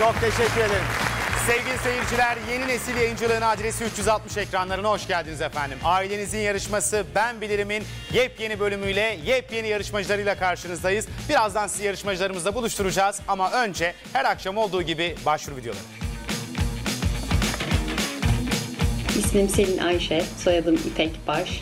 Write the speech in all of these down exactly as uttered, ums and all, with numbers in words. Çok teşekkür ederim. Sevgili seyirciler, Yeni Nesil Yayıncılığı'nın adresi üç yüz altmış ekranlarına hoş geldiniz efendim. Ailenizin yarışması Ben Bilirim'in yepyeni bölümüyle, yepyeni yarışmacılarıyla karşınızdayız. Birazdan sizi yarışmacılarımızla buluşturacağız ama önce her akşam olduğu gibi başvuru videoları. İsmim Selin Ayşe, soyadım İpek Baş.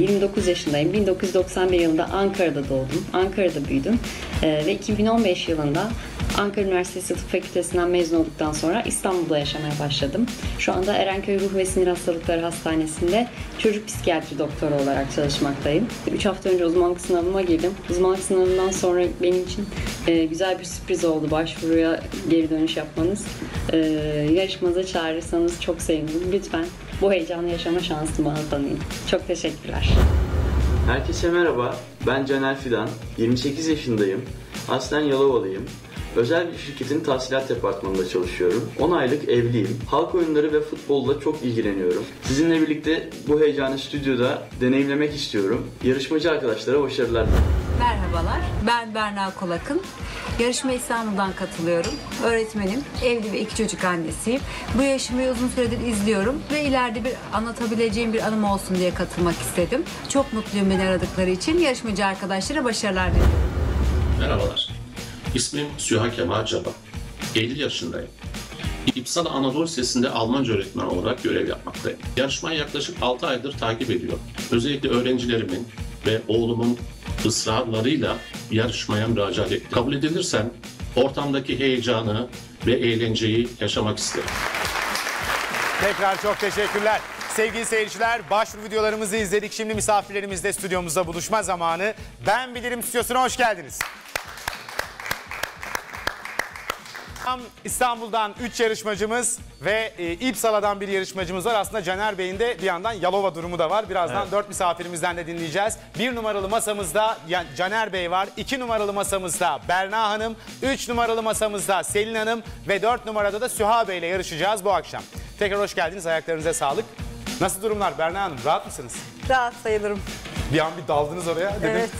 yirmi dokuz yaşındayım. bin dokuz yüz doksan bir yılında Ankara'da doğdum. Ankara'da büyüdüm. Ve iki bin on beş yılında Ankara Üniversitesi Tıp Fakültesinden mezun olduktan sonra İstanbul'da yaşamaya başladım. Şu anda Erenköy Ruh ve Sinir Hastalıkları Hastanesi'nde çocuk psikiyatri doktoru olarak çalışmaktayım. üç hafta önce uzmanlık sınavıma girdim. Uzmanlık sınavından sonra benim için güzel bir sürpriz oldu başvuruya geri dönüş yapmanız. Yarışmanıza çağırırsanız çok sevinirim. Lütfen bu heyecanı yaşama şansını bana tanıyın. Çok teşekkürler. Herkese merhaba. Ben Caner Fidan. yirmi sekiz yaşındayım. Aslen Yalovalıyım. Özel bir şirketin tahsilat departmanında çalışıyorum. on aylık evliyim. Halk oyunları ve futbolla çok ilgileniyorum. Sizinle birlikte bu heyecanı stüdyoda deneyimlemek istiyorum. Yarışmacı arkadaşlara başarılar. Merhabalar, ben Berna Kolak'ın. Yarışma İstanbul'dan katılıyorum. Öğretmenim, evli ve iki çocuk annesiyim. Bu yarışmayı uzun süredir izliyorum ve ileride bir anlatabileceğim bir anım olsun diye katılmak istedim. Çok mutluyum beni aradıkları için. Yarışmacı arkadaşlara başarılar diliyorum. Merhabalar. İsmim Süha Kemal Caba. elli yaşındayım. İpsala Anadolu Lisesi'nde Almanca öğretmen olarak görev yapmaktayım. Yarışmayı yaklaşık altı aydır takip ediyorum. Özellikle öğrencilerimin ve oğlumun ısrarlarıyla yarışmaya müracaat ettim. Kabul edilirsem ortamdaki heyecanı ve eğlenceyi yaşamak isterim. Tekrar çok teşekkürler. Sevgili seyirciler, başvuru videolarımızı izledik. Şimdi misafirlerimizle stüdyomuzda buluşma zamanı. Ben Bilirim stüdyosuna hoş geldiniz. İstanbul'dan üç yarışmacımız ve e, İpsala'dan bir yarışmacımız var. Aslında Caner Bey'in de bir yandan Yalova durumu da var. Birazdan dört evet. misafirimizden de dinleyeceğiz. bir numaralı masamızda Caner Bey var. iki numaralı masamızda Berna Hanım. üç numaralı masamızda Selin Hanım. Ve dört numarada da Süha Bey ile yarışacağız bu akşam. Tekrar hoş geldiniz. Ayaklarınıza sağlık. Nasıl durumlar Berna Hanım? Rahat mısınız? Rahat sayılırım. Bir an bir daldınız oraya dedim. Evet.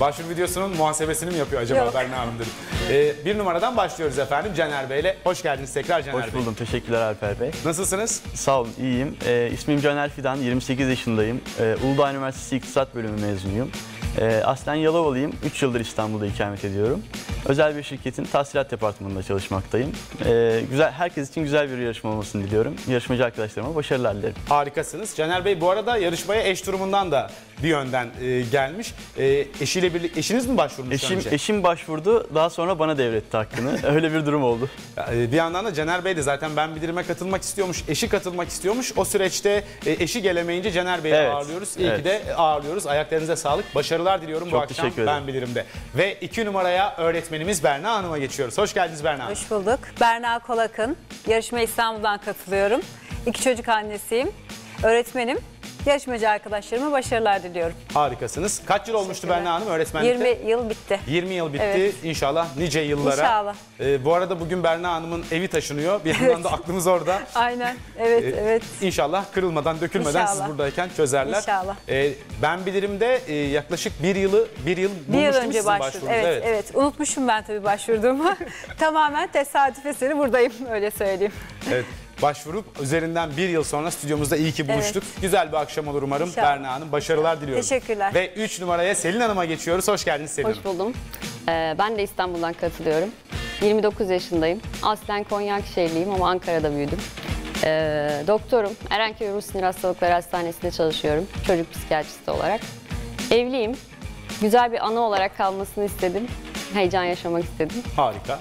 Başvuru videosunun muhasebesini mi yapıyor acaba? Yok. Berna Hanım dedim. Ee, bir numaradan başlıyoruz efendim Caner Bey'le. Hoş geldiniz tekrar Caner Bey. Hoş buldum. Bey. Teşekkürler Alper Bey. Nasılsınız? Sağ olun, iyiyim. Ee, ismim Caner Fidan, yirmi sekiz yaşındayım. Ee, Uludağ Üniversitesi İktisat Bölümü mezunuyum. Ee, aslen Yalovalıyım. üç yıldır İstanbul'da ikamet ediyorum. Özel bir şirketin tahsilat departmanında çalışmaktayım. Ee, güzel, herkes için güzel bir yarışma olmasını diliyorum. Yarışmacı arkadaşlarıma başarılar dilerim. Harikasınız. Caner Bey bu arada yarışmaya eş durumundan da bir yönden e, gelmiş. E, eşiyle birlikte, eşiniz mi başvurmuş eşim, önce? Eşim başvurdu. Daha sonra bana devretti hakkını. Öyle bir durum oldu. Bir yandan da Caner Bey de zaten Ben Bilirim'e katılmak istiyormuş. Eşi katılmak istiyormuş. O süreçte eşi gelemeyince Caner Bey'i evet, ağırlıyoruz. İyi evet. ki de ağırlıyoruz. Ayaklarınıza sağlık. Başarılar diliyorum Çok bu akşam Ben Bilirim'de. Ve iki numaraya öğretmenimiz Berna Hanım'a geçiyoruz. Hoş geldiniz Berna Hanım. Hoş bulduk. Berna Kolak'ın. Yarışma İstanbul'dan katılıyorum. iki çocuk annesiyim. Öğretmenim. Yarışmacı arkadaşlarıma başarılar diliyorum. Harikasınız. Kaç yıl olmuştu Berna Hanım öğretmenlikte? yirmi yıl bitti. yirmi yıl bitti. Evet. İnşallah nice yıllara. İnşallah. Ee, bu arada bugün Berna Hanım'ın evi taşınıyor. Bir yandan da aklımız orada. Aynen. Evet, ee, evet. İnşallah kırılmadan, dökülmeden inşallah. Siz buradayken çözerler. İnşallah. Ee, Ben Bilirim'de e, yaklaşık bir yılı, bir yıl bulmuştum sizin önce başvurdum. Evet, evet, evet. Unutmuşum ben tabii başvurduğumu. Tamamen tesadüf eseri buradayım, öyle söyleyeyim. Evet. Başvurup üzerinden bir yıl sonra stüdyomuzda iyi ki buluştuk. Evet. Güzel bir akşam olur umarım İnşallah. Berna Hanım. Başarılar diliyorum. Teşekkürler. Ve üç numaraya Selin Hanım'a geçiyoruz. Hoş geldiniz Selin Hanım. Hoş buldum. Ee, ben de İstanbul'dan katılıyorum. yirmi dokuz yaşındayım. Aslen Konyakşehirliyim ama Ankara'da büyüdüm. Ee, doktorum. Erenköy Ruh Sinir Hastalıkları Hastanesi'nde çalışıyorum. Çocuk psikiyatristi olarak. Evliyim. Güzel bir anı olarak kalmasını istedim. Heyecan yaşamak istedim. Harika.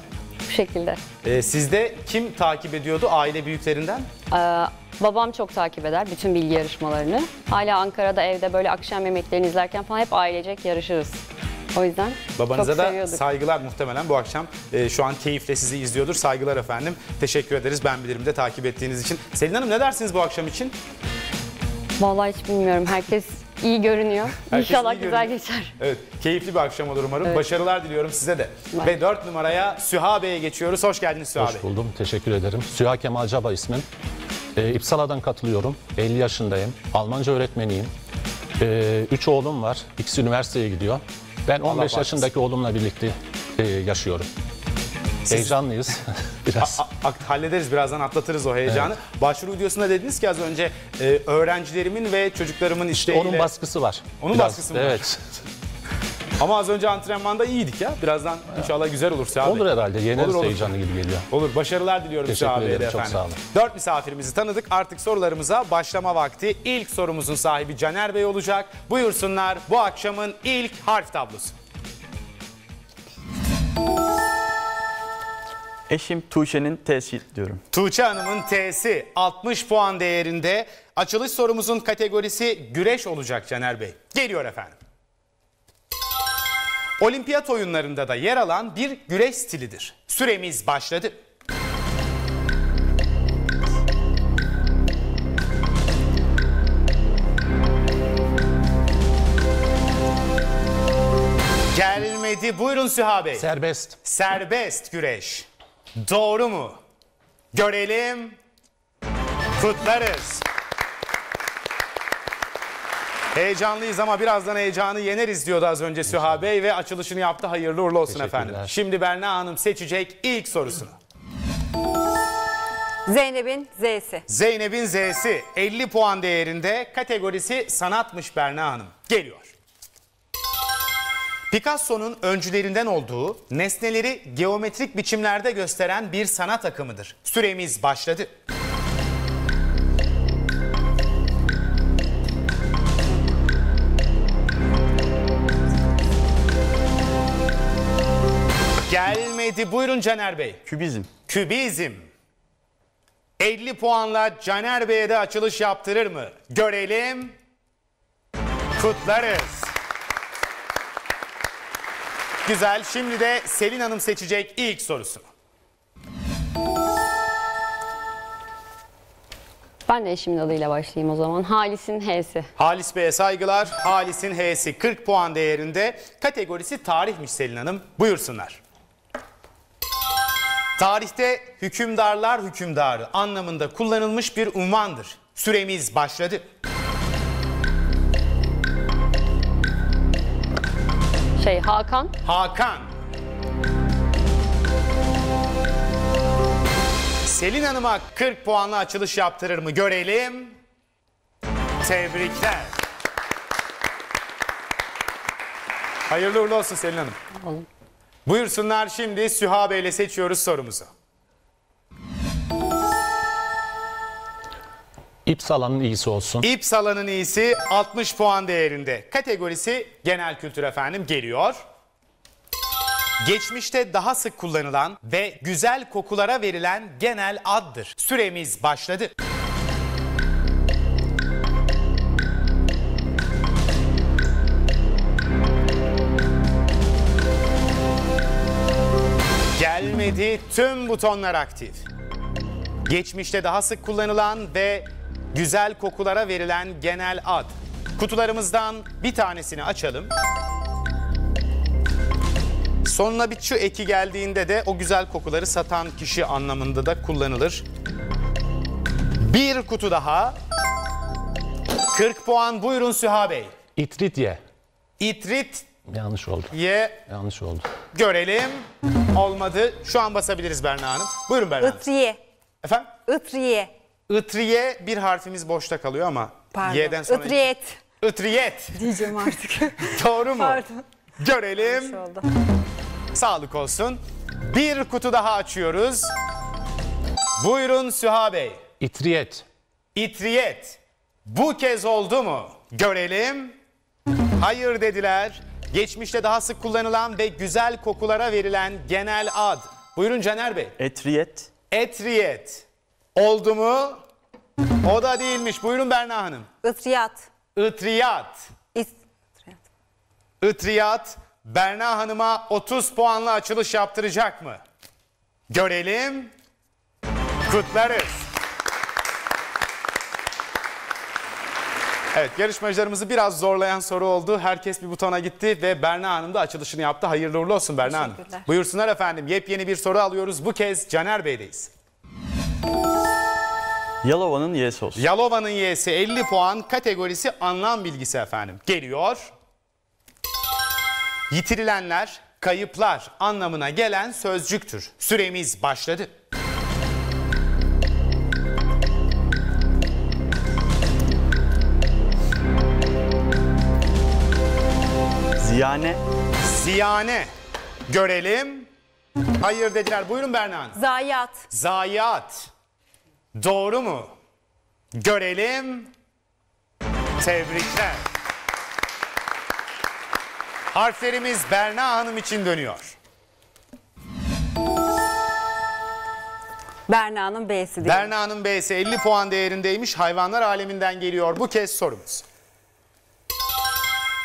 Bu şekilde. Ee, sizde kim takip ediyordu aile büyüklerinden? Ee, babam çok takip eder bütün bilgi yarışmalarını. Hala Ankara'da evde böyle akşam yemeklerini izlerken falan hep ailecek yarışırız. O yüzden babanıza da saygılar muhtemelen bu akşam. E, şu an keyifle sizi izliyordur. Saygılar efendim. Teşekkür ederiz Ben Bilirim'de takip ettiğiniz için. Selin Hanım ne dersiniz bu akşam için? Vallahi hiç bilmiyorum. Herkes... İyi görünüyor. Herkes İnşallah iyi güzel görünüyor. Geçer. Evet, keyifli bir akşam olur umarım. Evet. Başarılar diliyorum size de. Bye. Ve dört numaraya Süha Bey'e geçiyoruz. Hoş geldiniz Süha Hoş Bey. Hoş buldum. Teşekkür ederim. Süha Kemal Caba ismim. Ee, İpsala'dan katılıyorum. elli yaşındayım. Almanca öğretmeniyim. Ee, üç oğlum var. İkisi üniversiteye gidiyor. Ben on beş yaşındaki oğlumla birlikte e, yaşıyorum. Heyecanlıyız biraz. A, a, hallederiz birazdan, atlatırız o heyecanı. Evet. Başvuru videosunda dediniz ki az önce e, öğrencilerimin ve çocuklarımın isteğiyle... Onun baskısı var. Onun biraz, baskısı mı evet. var? Evet. Ama az önce antrenmanda iyiydik ya. Birazdan ya. İnşallah güzel olur Hüseyin abi. Olur herhalde. Yeneriz heyecanlı gibi geliyor. Olur. Başarılar diliyorum Hüseyin abi. Teşekkür ederim. Çok sağ olun. Dört misafirimizi tanıdık. Artık sorularımıza başlama vakti. İlk sorumuzun sahibi Caner Bey olacak. Buyursunlar bu akşamın ilk harf tablosu. Eşim Tuğçe'nin T'si diyorum. Tuğçe Hanım'ın T'si altmış puan değerinde. Açılış sorumuzun kategorisi güreş olacak Caner Bey. Geliyor efendim. Olimpiyat oyunlarında da yer alan bir güreş stilidir. Süremiz başladı. Gelmedi. Buyurun Süha Bey. Serbest. Serbest güreş. Doğru mu? Görelim. Kutlarız. Heyecanlıyız ama birazdan heyecanı yeneriz diyordu az önce Süha Bey ve açılışını yaptı. Hayırlı uğurlu olsun efendim. Şimdi Berna Hanım seçecek ilk sorusunu. Zeynep'in Z'si. Zeynep'in Z'si elli puan değerinde, kategorisi sanatmış Berna Hanım. Geliyor. Picasso'nun öncülerinden olduğu, nesneleri geometrik biçimlerde gösteren bir sanat akımıdır. Süremiz başladı. Gelmedi. Buyurun Caner Bey. Kübizm. Kübizm. elli puanla Caner Bey'e de açılış yaptırır mı? Görelim. Kutlarız. Güzel. Şimdi de Selin Hanım seçecek ilk sorusunu. Ben de eşimin adıyla başlayayım o zaman. Halis'in H'si. Halis Bey'e saygılar. Halis'in H'si kırk puan değerinde. Kategorisi tarihmiş Selin Hanım. Buyursunlar. Tarihte hükümdarlar hükümdarı anlamında kullanılmış bir unvandır. Süremiz başladı. Şey Hakan. Hakan. Selin Hanım'a kırk puanlı açılış yaptırır mı? Görelim. Tebrikler. Hayırlı uğurlu olsun Selin Hanım. Olur. Buyursunlar şimdi Süha Bey'le seçiyoruz sorumuzu. İpsala'nın iyisi olsun. İpsala'nın iyisi altmış puan değerinde. Kategorisi genel kültür efendim, geliyor. Geçmişte daha sık kullanılan ve güzel kokulara verilen genel addır. Süremiz başladı. Gelmedi, tüm butonlar aktif. Geçmişte daha sık kullanılan ve güzel kokulara verilen genel ad. Kutularımızdan bir tanesini açalım. Sonuna bir şu eki geldiğinde de o güzel kokuları satan kişi anlamında da kullanılır. Bir kutu daha. kırk puan buyurun Süha Bey. İtritye. İtrit. Yanlış oldu. Ye. Yanlış oldu. Görelim. Olmadı. Şu an basabiliriz Berna Hanım. Buyurun Berna Hanım. Itriye. Efendim? Itriye. Itriye, bir harfimiz boşta kalıyor ama. Pardon. Y'den sonra... Itriyet. Itriyet. Diyeceğim artık. Doğru mu? Pardon. Görelim. Sağlık olsun. Bir kutu daha açıyoruz. Buyurun Süha Bey. İtriyet. İtriyet. Bu kez oldu mu? Görelim. Hayır dediler. Geçmişte daha sık kullanılan ve güzel kokulara verilen genel ad. Buyurun Caner Bey. Etriyet. Etriyet. Oldu mu? O da değilmiş. Buyurun Berna Hanım. Itriyat. Itriyat. Itriyat. Berna Hanım'a otuz puanla açılış yaptıracak mı? Görelim. Kutlarız. Evet, yarışmacılarımızı biraz zorlayan soru oldu. Herkes bir butona gitti ve Berna Hanım da açılışını yaptı. Hayırlı uğurlu olsun Berna Hanım. Buyursunlar efendim. Yepyeni bir soru alıyoruz. Bu kez Caner Bey'deyiz. Yalova'nın Y'si olsun. Yalova'nın Y'si elli puan. Kategorisi anlam bilgisi efendim. Geliyor. Yitirilenler, kayıplar anlamına gelen sözcüktür. Süremiz başladı. Ziyane. Ziyane. Görelim. Hayır dediler. Buyurun Berna Hanım. Zayiat. Zayiat. Doğru mu? Görelim. Tebrikler. Harflerimiz Berna Hanım için dönüyor. Berna'nın B'si. Berna'nın B'si elli puan değerindeymiş. Hayvanlar aleminden geliyor bu kez sorumuz.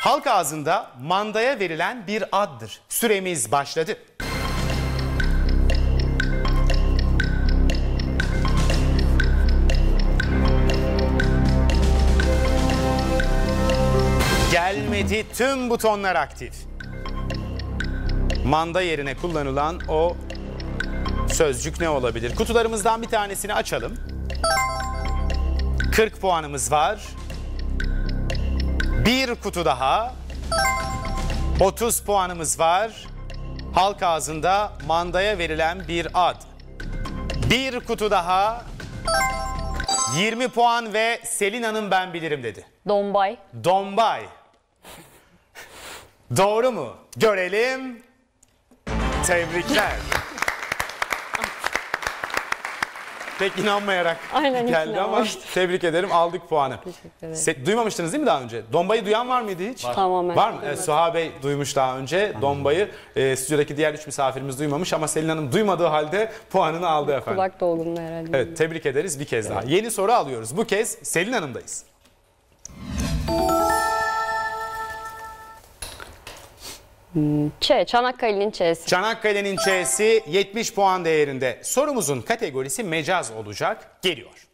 Halk ağzında mandaya verilen bir addır. Süremiz başladı. Gelmedi, tüm butonlar aktif. Manda yerine kullanılan o sözcük ne olabilir? Kutularımızdan bir tanesini açalım. kırk puanımız var. Bir kutu daha. otuz puanımız var. Halk ağzında mandaya verilen bir ad. Bir kutu daha. yirmi puan ve Selin Hanım ben bilirim dedi. Dombay. Dombay. Doğru mu? Görelim. Tebrikler. Pek inanmayarak aynen, geldi ama tebrik ederim, aldık puanı. Duymamıştınız değil mi daha önce? Dombayı duyan var mıydı hiç? Var, tamamen. Var mı? Evet, Suha Bey duymuş daha önce Dombayı. E, stüdyodaki diğer üç misafirimiz duymamış ama Selin Hanım duymadığı halde puanını aldı efendim. Kulak dolgunluğu herhalde. Evet, tebrik ederiz bir kez evet. daha. Yeni soru alıyoruz. Bu kez Selin Hanım'dayız. Ç, Çanakkale'nin Ç'si. Çanakkale'nin Ç'si yetmiş puan değerinde. Sorumuzun kategorisi mecaz olacak. Geliyor.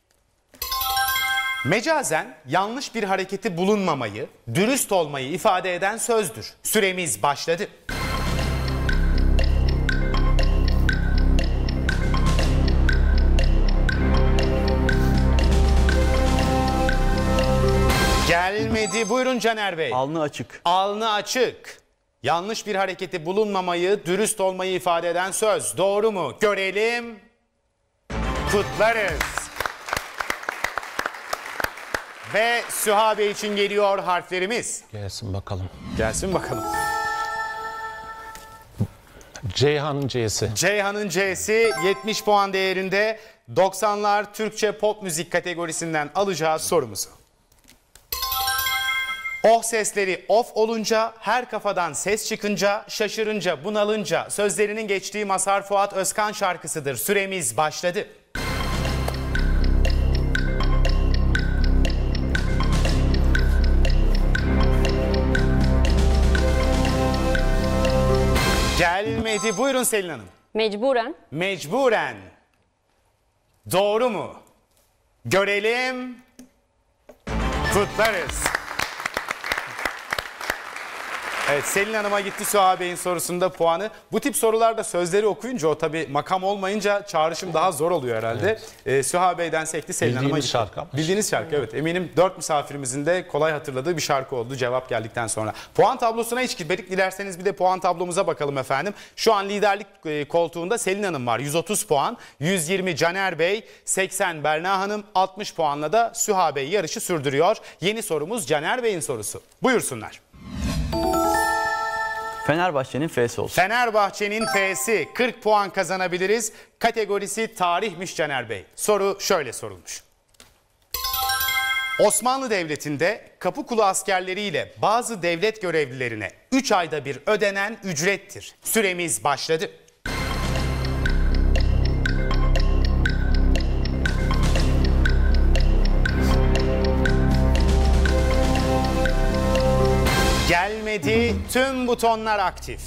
Mecazen yanlış bir hareketi bulunmamayı, dürüst olmayı ifade eden sözdür. Süremiz başladı. Gelmedi. Buyurun Caner Bey. Alnı açık. Alnı açık. Yanlış bir hareketi bulunmamayı, dürüst olmayı ifade eden söz. Doğru mu? Görelim. Kutlarız. Ve Süha Bey için geliyor harflerimiz. Gelsin bakalım. Gelsin bakalım. Ceyhan'ın C'si. Ceyhan'ın C'si yetmiş puan değerinde. doksanlar Türkçe pop müzik kategorisinden alacağız sorumuzu. Oh sesleri of olunca, her kafadan ses çıkınca, şaşırınca, bunalınca sözlerinin geçtiği Mazhar Fuat Özkan şarkısıdır. Süremiz başladı. Gelmedi. Buyurun Selin Hanım. Mecburen. Mecburen. Doğru mu? Görelim. Kutlarız. Evet, Selin Hanım'a gitti Süha Bey'in sorusunda puanı. Bu tip sorularda sözleri okuyunca, o tabii makam olmayınca çağrışım daha zor oluyor herhalde. Evet. Ee, Süha Bey'den sekti, Selin Hanım'a gitti. Şarkı. Bildiğiniz şarkı. Evet, eminim dört misafirimizin de kolay hatırladığı bir şarkı oldu cevap geldikten sonra. Puan tablosuna hiç girmedik. Dilerseniz bir de puan tablomuza bakalım efendim. Şu an liderlik koltuğunda Selin Hanım var. yüz otuz puan, yüz yirmi Caner Bey, seksen Berna Hanım, altmış puanla da Süha Bey yarışı sürdürüyor. Yeni sorumuz Caner Bey'in sorusu. Buyursunlar. Fenerbahçe'nin F'si olsun. Fenerbahçe'nin F'si. kırk puan kazanabiliriz. Kategorisi tarihmiş Caner Bey. Soru şöyle sorulmuş. Osmanlı Devleti'nde Kapıkulu askerleriyle bazı devlet görevlilerine üç ayda bir ödenen ücrettir. Süremiz başladı. Gelmedi, tüm butonlar aktif.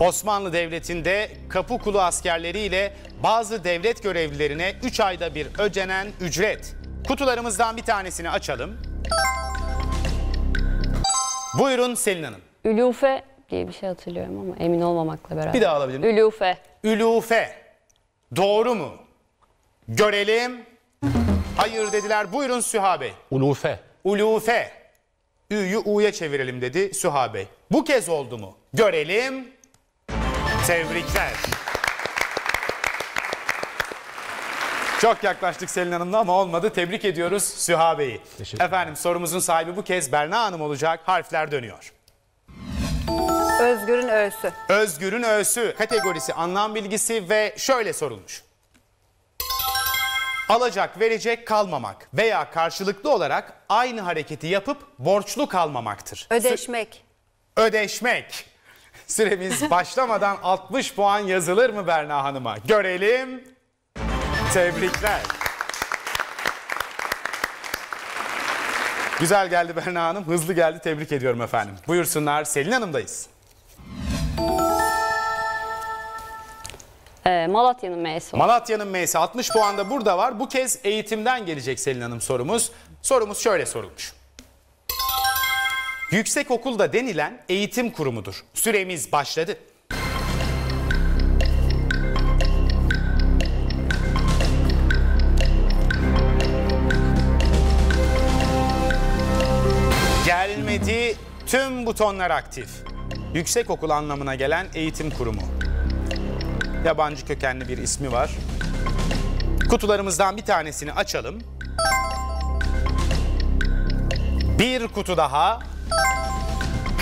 Osmanlı Devleti'nde Kapıkulu askerleriyle bazı devlet görevlilerine üç ayda bir ödenen ücret. Kutularımızdan bir tanesini açalım. Buyurun Selin Hanım. Ülufe diye bir şey hatırlıyorum ama emin olmamakla beraber. Bir daha alabilirim. Ülufe. Ülufe. Doğru mu? Görelim. Hayır dediler. Buyurun Süha Bey. Ulufe. Ulufe. Ü'yü U'ya çevirelim dedi Süha Bey. Bu kez oldu mu? Görelim. Tebrikler. Çok yaklaştık Selin Hanım'la ama olmadı. Tebrik ediyoruz Süha Bey'i. Efendim sorumuzun sahibi bu kez Berna Hanım olacak. Harfler dönüyor. Özgür'ün öğüsü. Özgür'ün öğüsü kategorisi anlam bilgisi ve şöyle sorulmuş. Alacak, verecek, kalmamak veya karşılıklı olarak aynı hareketi yapıp borçlu kalmamaktır. Ödeşmek. Sü Ödeşmek. Süremiz başlamadan altmış puan yazılır mı Berna Hanım'a? Görelim. Tebrikler. Güzel geldi Berna Hanım, hızlı geldi. Tebrik ediyorum efendim. Buyursunlar, Selin Hanım'dayız. Ee, Malatya'nın M'si. Malatya'nın M'si altmış puanda burada var. Bu kez eğitimden gelecek Selin Hanım sorumuz. Sorumuz şöyle sorulmuş. Yüksekokulda denilen eğitim kurumudur. Süremiz başladı. Gelmedi, tüm butonlar aktif. Yüksekokul anlamına gelen eğitim kurumu. Yabancı kökenli bir ismi var. Kutularımızdan bir tanesini açalım. Bir kutu daha.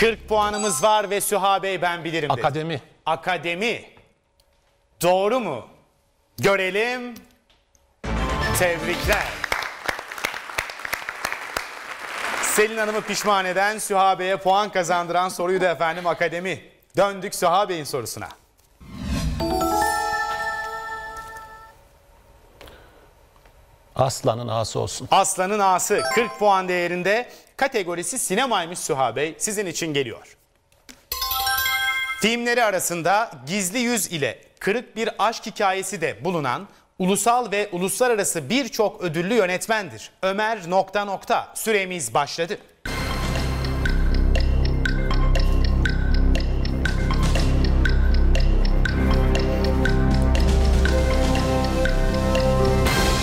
kırk puanımız var ve Süha Bey ben bilirim dedi. Akademi. Akademi. Doğru mu? Görelim. Tebrikler. Selin Hanım'ı pişman eden, Süha Bey'e puan kazandıran soruyu da efendim akademi. Döndük Süha Bey'in sorusuna. Aslanın ağası olsun. Aslanın ağası kırk puan değerinde. Kategorisi sinemaymış Süha Bey. Sizin için geliyor. Filmleri arasında Gizli Yüz ile Kırık Bir Aşk Hikayesi de bulunan ulusal ve uluslararası birçok ödüllü yönetmendir. Ömer nokta nokta. Süremiz başladı.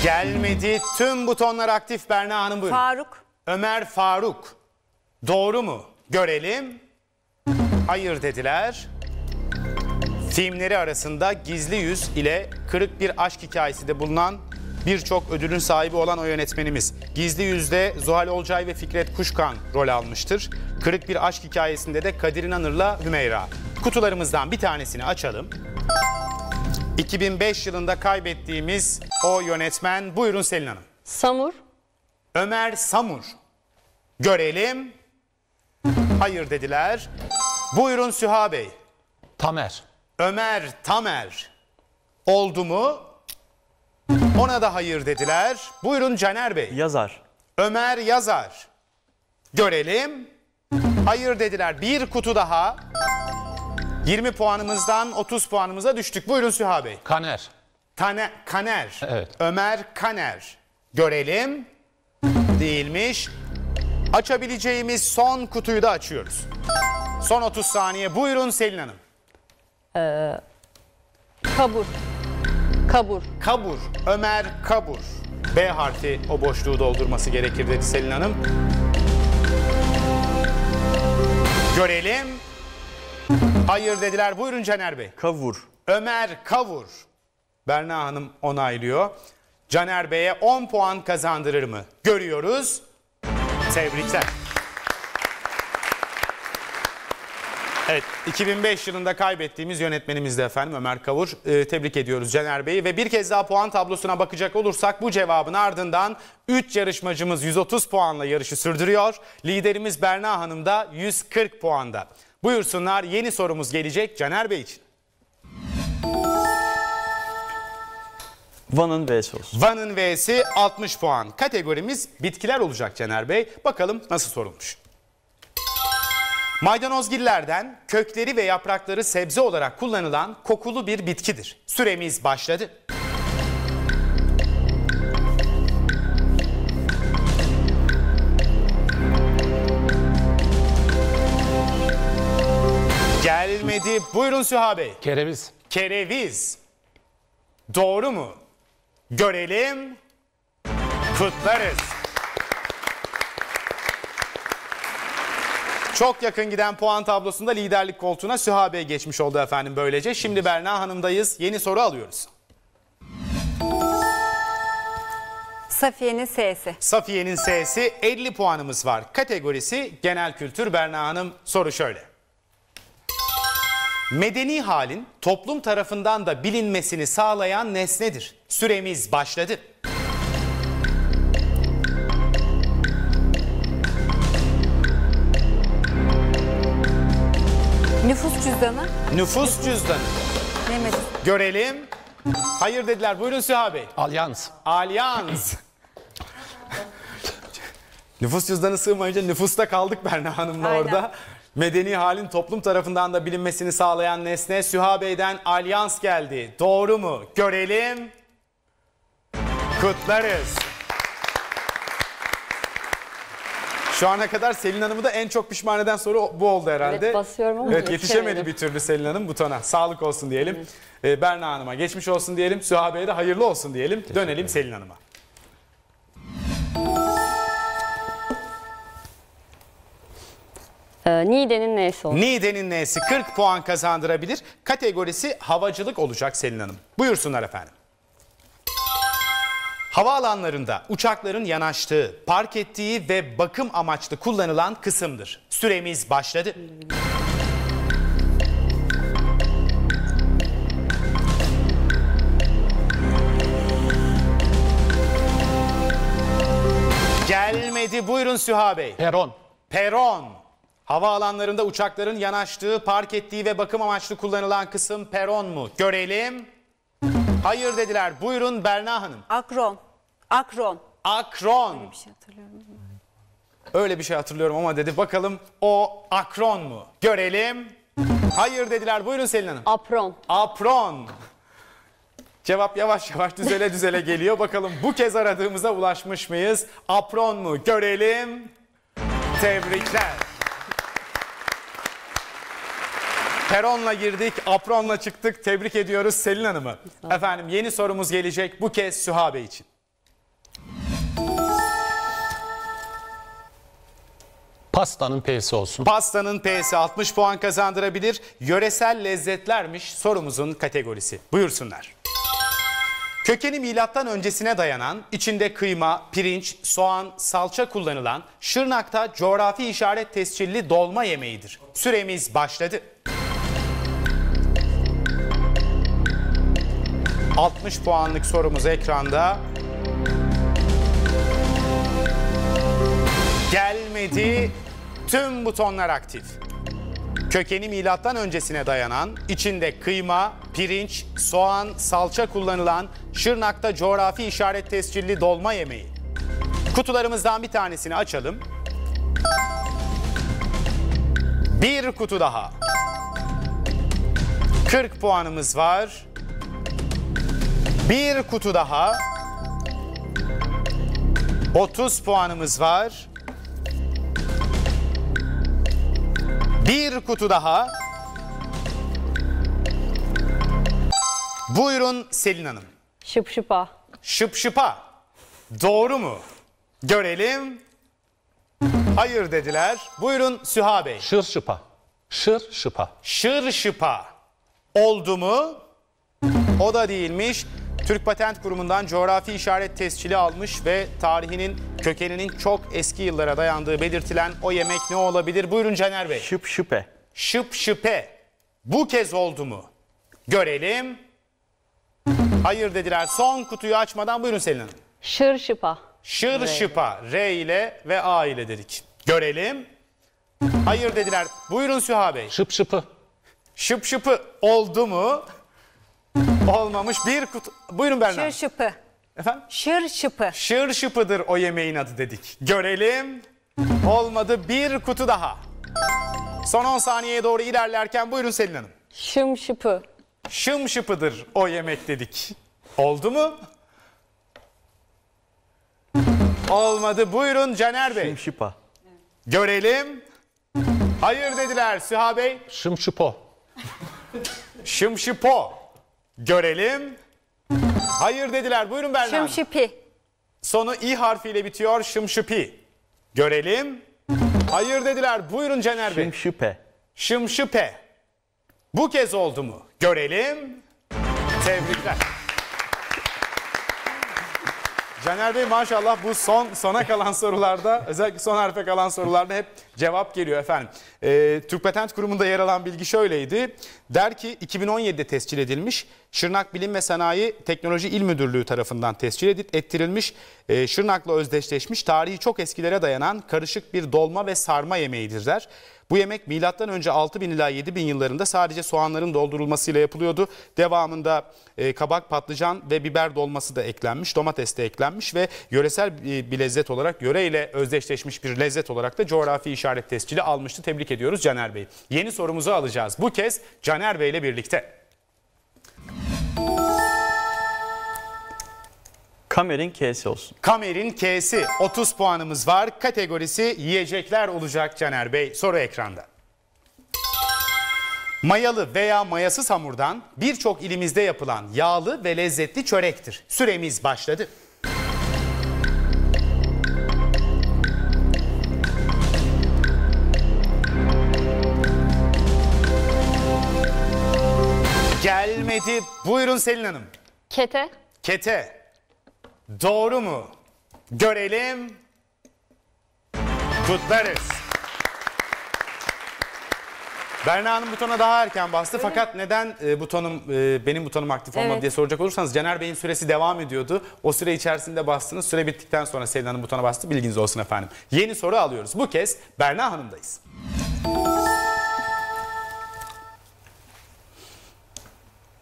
Gelmedi. Tüm butonlar aktif. Berna Hanım buyurun. Faruk. Ömer Faruk. Doğru mu? Görelim. Hayır dediler. Filmleri arasında Gizli Yüz ile Kırık Bir Aşk Hikayesi de bulunan birçok ödülün sahibi olan o yönetmenimiz. Gizli Yüz'de Zuhal Olcay ve Fikret Kuşkan rol almıştır. Kırık Bir Aşk Hikayesi'nde de Kadir İnanır'la Hümeyra. Kutularımızdan bir tanesini açalım. iki bin beş yılında kaybettiğimiz o yönetmen. Buyurun Selin Hanım. Samur. Ömer Samur. Görelim. Hayır dediler. Buyurun Süha Bey. Tamer. Ömer Tamer. Oldu mu? Ona da hayır dediler. Buyurun Caner Bey. Yazar. Ömer Yazar. Görelim. Hayır dediler. Bir kutu daha. yirmi puanımızdan otuz puanımıza düştük. Buyurun Süha Bey. Kaner. Tane, Kaner. Evet. Ömer Kaner. Görelim. Değilmiş. Açabileceğimiz son kutuyu da açıyoruz. Son otuz saniye. Buyurun Selin Hanım. Ee, kabur. Kabur. Kabur. Ömer Kabur. B harfi o boşluğu doldurması gerekir dedi Selin Hanım. Görelim. Hayır dediler. Buyurun Caner Bey. Kavur. Ömer Kavur. Berna Hanım onaylıyor. Caner Bey'e on puan kazandırır mı? Görüyoruz. Tebrikler. Evet, iki bin beş yılında kaybettiğimiz yönetmenimiz de efendim Ömer Kavur. Ee, tebrik ediyoruz Caner Bey'i ve bir kez daha puan tablosuna bakacak olursak bu cevabın ardından üç yarışmacımız yüz otuz puanla yarışı sürdürüyor. Liderimiz Berna Hanım da yüz kırk puanda. Buyursunlar, yeni sorumuz gelecek Caner Bey için. Van'ın V'si olsun. Van'ın V'si altmış puan. Kategorimiz bitkiler olacak Caner Bey. Bakalım nasıl sorulmuş. Maydanozgillerden kökleri ve yaprakları sebze olarak kullanılan kokulu bir bitkidir. Süremiz başladı. Gelmedi. Buyurun Süha Bey. Kereviz. Kereviz. Doğru mu? Görelim. Kutlarız. Çok yakın giden puan tablosunda liderlik koltuğuna Süha Bey geçmiş oldu efendim böylece. Şimdi Berna Hanım'dayız. Yeni soru alıyoruz. Safiye'nin S'si. Safiye'nin S'si, elli puanımız var. Kategorisi genel kültür. Berna Hanım, soru şöyle. Medeni halin toplum tarafından da bilinmesini sağlayan nesnedir. Süremiz başladı. Nüfus cüzdanı. Nüfus cüzdanı. Mehmet. Görelim. Hayır dediler. Buyurun Süha Bey. Alyans. Alyans. Nüfus cüzdanı sığmayınca nüfusta kaldık Berna Hanım'la orada. Medeni halin toplum tarafından da bilinmesini sağlayan nesne, Süha Bey'den alyans geldi. Doğru mu? Görelim. Kutlarız. Şu ana kadar Selin Hanım'ı da en çok pişman eden soru bu oldu herhalde. Evet, basıyorum ama evet, yetişemedi bir türlü Selin Hanım butona. Sağlık olsun diyelim. Evet. Berna Hanım'a geçmiş olsun diyelim. Süha Bey'e de hayırlı olsun diyelim. Teşekkür Dönelim ederim. Selin Hanım'a. Ee, Niğde'nin neyse olur. Niğde'nin neyse kırk puan kazandırabilir. Kategorisi havacılık olacak Selin Hanım. Buyursunlar efendim. Havaalanlarında uçakların yanaştığı, park ettiği ve bakım amaçlı kullanılan kısımdır. Süremiz başladı. Gelmedi. Buyurun Süha Bey. Peron. Peron. Havaalanlarında uçakların yanaştığı, park ettiği ve bakım amaçlı kullanılan kısım peron mu? Görelim. Hayır dediler. Buyurun Berna Hanım. Akron. Akron. Akron. Öyle bir şey hatırlıyorum. Öyle bir şey hatırlıyorum ama dedi. Bakalım o akron mu? Görelim. Hayır dediler. Buyurun Selin Hanım. Apron. Apron. Cevap yavaş yavaş düzele düzele geliyor. Bakalım bu kez aradığımıza ulaşmış mıyız? Apron mu? Görelim. Tebrikler. Peron'la girdik, apron'la çıktık. Tebrik ediyoruz Selin Hanım'ı. Efendim yeni sorumuz gelecek. Bu kez Süha Bey için. Pastanın P'si olsun. Pastanın P'si altmış puan kazandırabilir. Yöresel lezzetlermiş sorumuzun kategorisi. Buyursunlar. Kökeni milattan öncesine dayanan, içinde kıyma, pirinç, soğan, salça kullanılan Şırnak'ta coğrafi işaret tescilli dolma yemeğidir. Süremiz başladı. altmış puanlık sorumuz ekranda. Gelmedi. Tüm butonlar aktif. Kökeni milattan öncesine dayanan, içinde kıyma, pirinç, soğan, salça kullanılan Şırnak'ta coğrafi işaret tescilli dolma yemeği. Kutularımızdan bir tanesini açalım. Bir kutu daha. kırk puanımız var. Bir kutu daha. otuz puanımız var. Bir kutu daha. Buyurun Selin Hanım. Şıpşıpa. Şıpşıpa. Doğru mu? Görelim. Hayır dediler. Buyurun Süha Bey. Şırşıpa. Şırşıpa. Şırşıpa. Oldu mu? O da değilmiş. Türk Patent Kurumu'ndan coğrafi işaret tescili almış ve tarihinin, kökeninin çok eski yıllara dayandığı belirtilen o yemek ne olabilir? Buyurun Caner Bey. Şıp şüpe. Şıp şüpe. Bu kez oldu mu? Görelim. Hayır dediler. Son kutuyu açmadan buyurun Selin Hanım. Şır şıpa. Şır R şıpa. Ile. R ile ve A ile dedik. Görelim. Hayır dediler. Buyurun Süha Bey. Şıp şıpı. Şıp şıpı oldu mu? Olmamış bir kutu. Buyurun Berna. Şır şıpı. Efendim? Şır şıpı. Şır şıpıdır o yemeğin adı dedik. Görelim. Olmadı bir kutu daha. Son on saniyeye doğru ilerlerken buyurun Selin Hanım. Şım şıpı. Şım şıpıdır o yemek dedik. Oldu mu? Olmadı. Buyurun Caner Bey. Şım şıpa. Görelim. Hayır dediler Süha Bey. Şım şıpo. Şım şıpo. Görelim. Hayır dediler. Buyurun Berna Hanım. Şımşıpi. Sonu i harfiyle bitiyor. Şımşıpi. Görelim. Hayır dediler. Buyurun Cener Bey. Şımşıpe. Şımşıpe. Bu kez oldu mu? Görelim. Tebrikler. Caner Bey maşallah bu son sona kalan sorularda, özellikle son harfe kalan sorularda hep cevap geliyor efendim. Ee, Türk Patent Kurumu'nda yer alan bilgi şöyleydi. Der ki iki bin on yedide tescil edilmiş, Şırnak Bilim ve Sanayi Teknoloji İl Müdürlüğü tarafından tescil ettirilmiş, e, Şırnak'la özdeşleşmiş, tarihi çok eskilere dayanan karışık bir dolma ve sarma yemeğidir der. Bu yemek milattan önce altı bin ila yedi bin yıllarında sadece soğanların doldurulmasıyla yapılıyordu. Devamında e, kabak, patlıcan ve biber dolması da eklenmiş, domates de eklenmiş ve yöresel bir lezzet olarak, yöreyle özdeşleşmiş bir lezzet olarak da coğrafi işaret tescili almıştı. Tebrik ediyoruz Caner Bey. Yeni sorumuzu alacağız. Bu kez Caner Bey ile birlikte. Kamer'in K'si olsun. Kamer'in K'si. otuz puanımız var. Kategorisi yiyecekler olacak Caner Bey. Soru ekranda. Mayalı veya mayasız hamurdan birçok ilimizde yapılan yağlı ve lezzetli çörektir. Süremiz başladı. Gelmedi. Buyurun Selin Hanım. Kete. Kete. Doğru mu? Görelim. Kutlarız. Berna Hanım butona daha erken bastı. Evet. Fakat neden butonum, benim butonum aktif olmadı, evet, diye soracak olursanız Caner Bey'in süresi devam ediyordu. O süre içerisinde bastınız. Süre bittikten sonra Selin Hanım butona bastı. Bilginiz olsun efendim. Yeni soru alıyoruz. Bu kez Berna Hanım'dayız.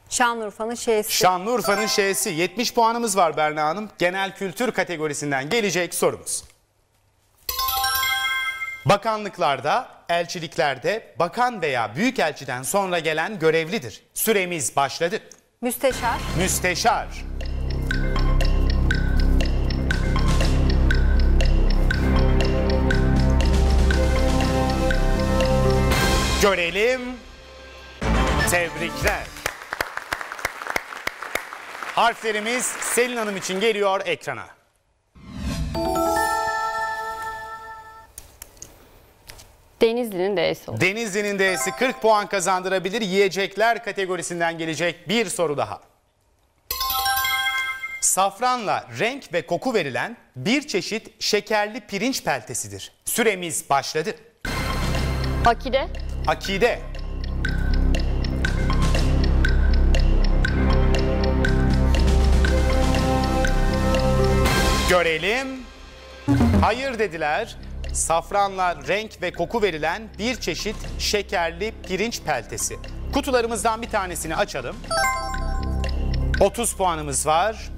Şanlıurfa'nın şeysi. Şanlıurfa'nın şeysi. yetmiş puanımız var Berna Hanım. Genel kültür kategorisinden gelecek sorumuz. Bakanlıklarda, elçiliklerde bakan veya büyükelçiden sonra gelen görevlidir. Süremiz başladı. Müsteşar. Müsteşar. Görelim. Tebrikler. Harflerimiz Selin Hanım için geliyor ekrana. Denizli'nin D'si oldu. Denizli'nin D'si kırk puan kazandırabilir. Yiyecekler kategorisinden gelecek bir soru daha. Safranla renk ve koku verilen bir çeşit şekerli pirinç peltesidir. Süremiz başladı. Akide. Akide. Görelim. Hayır dediler. Safranla renk ve koku verilen bir çeşit şekerli pirinç peltesi. Kutularımızdan bir tanesini açalım. otuz puanımız var.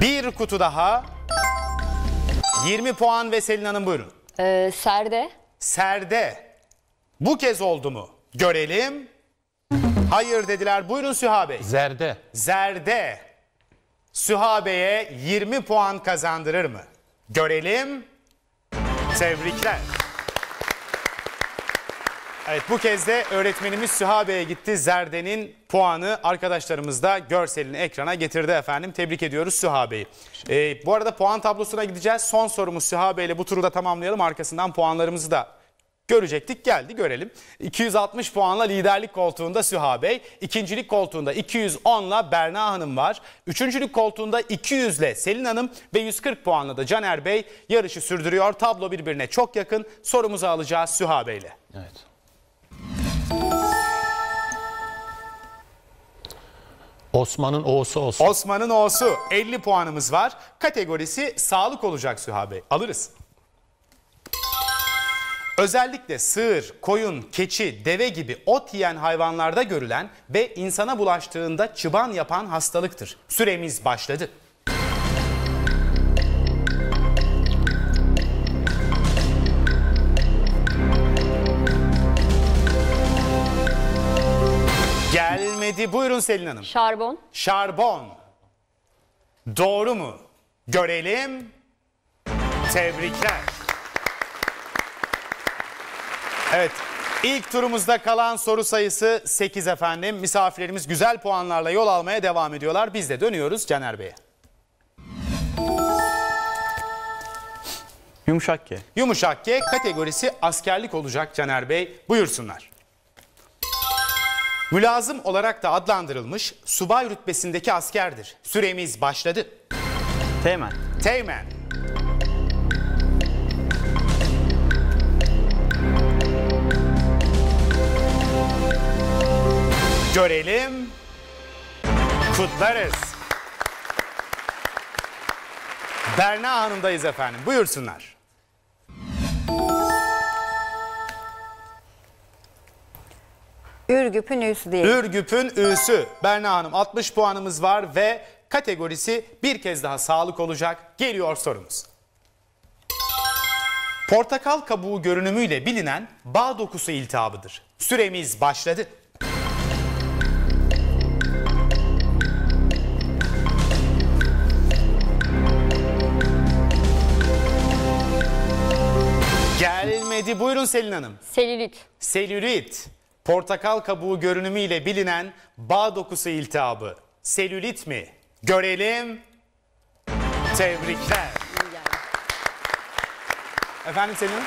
Bir kutu daha. yirmi puan ve Selin Hanım buyurun. Ee, serde. Serde. Bu kez oldu mu? Görelim. Hayır dediler. Buyurun Süha Bey. Zerde. Zerde. Sühabe'ye yirmi puan kazandırır mı? Görelim. Tebrikler. Evet, bu kez de öğretmenimiz Sühabe'ye gitti. Zerde'nin puanı arkadaşlarımız da görselini ekrana getirdi efendim. Tebrik ediyoruz Sühabe'yi. Ee, bu arada puan tablosuna gideceğiz. Son sorumuz Sühabe ile bu turu da tamamlayalım. Arkasından puanlarımızı da görecektik. Geldi, görelim. iki yüz altmış puanla liderlik koltuğunda Süha Bey. İkincilik koltuğunda iki yüz onla Berna Hanım var. Üçüncülük koltuğunda iki yüzle Selin Hanım ve yüz kırk puanla da Caner Bey yarışı sürdürüyor. Tablo birbirine çok yakın. Sorumuzu alacağız Süha Bey ile. Evet. Osman'ın O'su olsun. Osman'ın O'su. elli puanımız var. Kategorisi sağlık olacak Süha Bey. Alırız. Özellikle sığır, koyun, keçi, deve gibi ot yiyen hayvanlarda görülen ve insana bulaştığında çıban yapan hastalıktır. Süremiz başladı. Gelmedi. Buyurun Selin Hanım. Şarbon. Şarbon. Doğru mu? Görelim. Tebrikler. Evet, ilk turumuzda kalan soru sayısı sekiz efendim. Misafirlerimiz güzel puanlarla yol almaya devam ediyorlar. Biz de dönüyoruz Caner Bey'e. Yumuşak G. Yumuşak G kategorisi askerlik olacak Caner Bey. Buyursunlar. Mülazım olarak da adlandırılmış subay rütbesindeki askerdir. Süremiz başladı. Teğmen. Teğmen. Görelim. Kutlarız. Berna Hanım'dayız efendim. Buyursunlar. Ürgüp'ün üyüsü diyelim. Ürgüp'ün üyüsü. Berna Hanım, altmış puanımız var ve kategorisi bir kez daha sağlık olacak. Geliyor sorumuz. Portakal kabuğu görünümüyle bilinen bağ dokusu iltihabıdır. Süremiz başladı. Gelmedi. Buyurun Selin Hanım. Selülit. Selülit. Portakal kabuğu görünümüyle bilinen bağ dokusu iltihabı. Selülit mi? Görelim. Tebrikler. İyi geldi. Efendim Selin Hanım?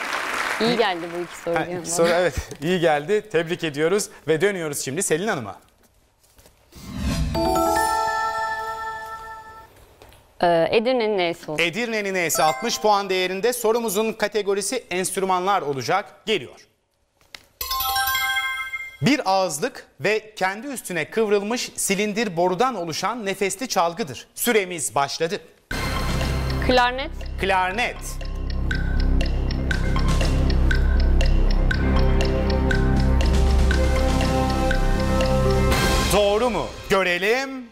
İyi geldi bu iki soru. Ha, iki soru evet iyi geldi. Tebrik ediyoruz ve dönüyoruz şimdi Selin Hanım'a. Edirne'nin neyse olsun. Edirne'nin neyse altmış puan değerinde sorumuzun kategorisi enstrümanlar olacak. Geliyor. Bir ağızlık ve kendi üstüne kıvrılmış silindir borudan oluşan nefesli çalgıdır. Süremiz başladı. Klarnet. Klarnet. Doğru mu? Görelim.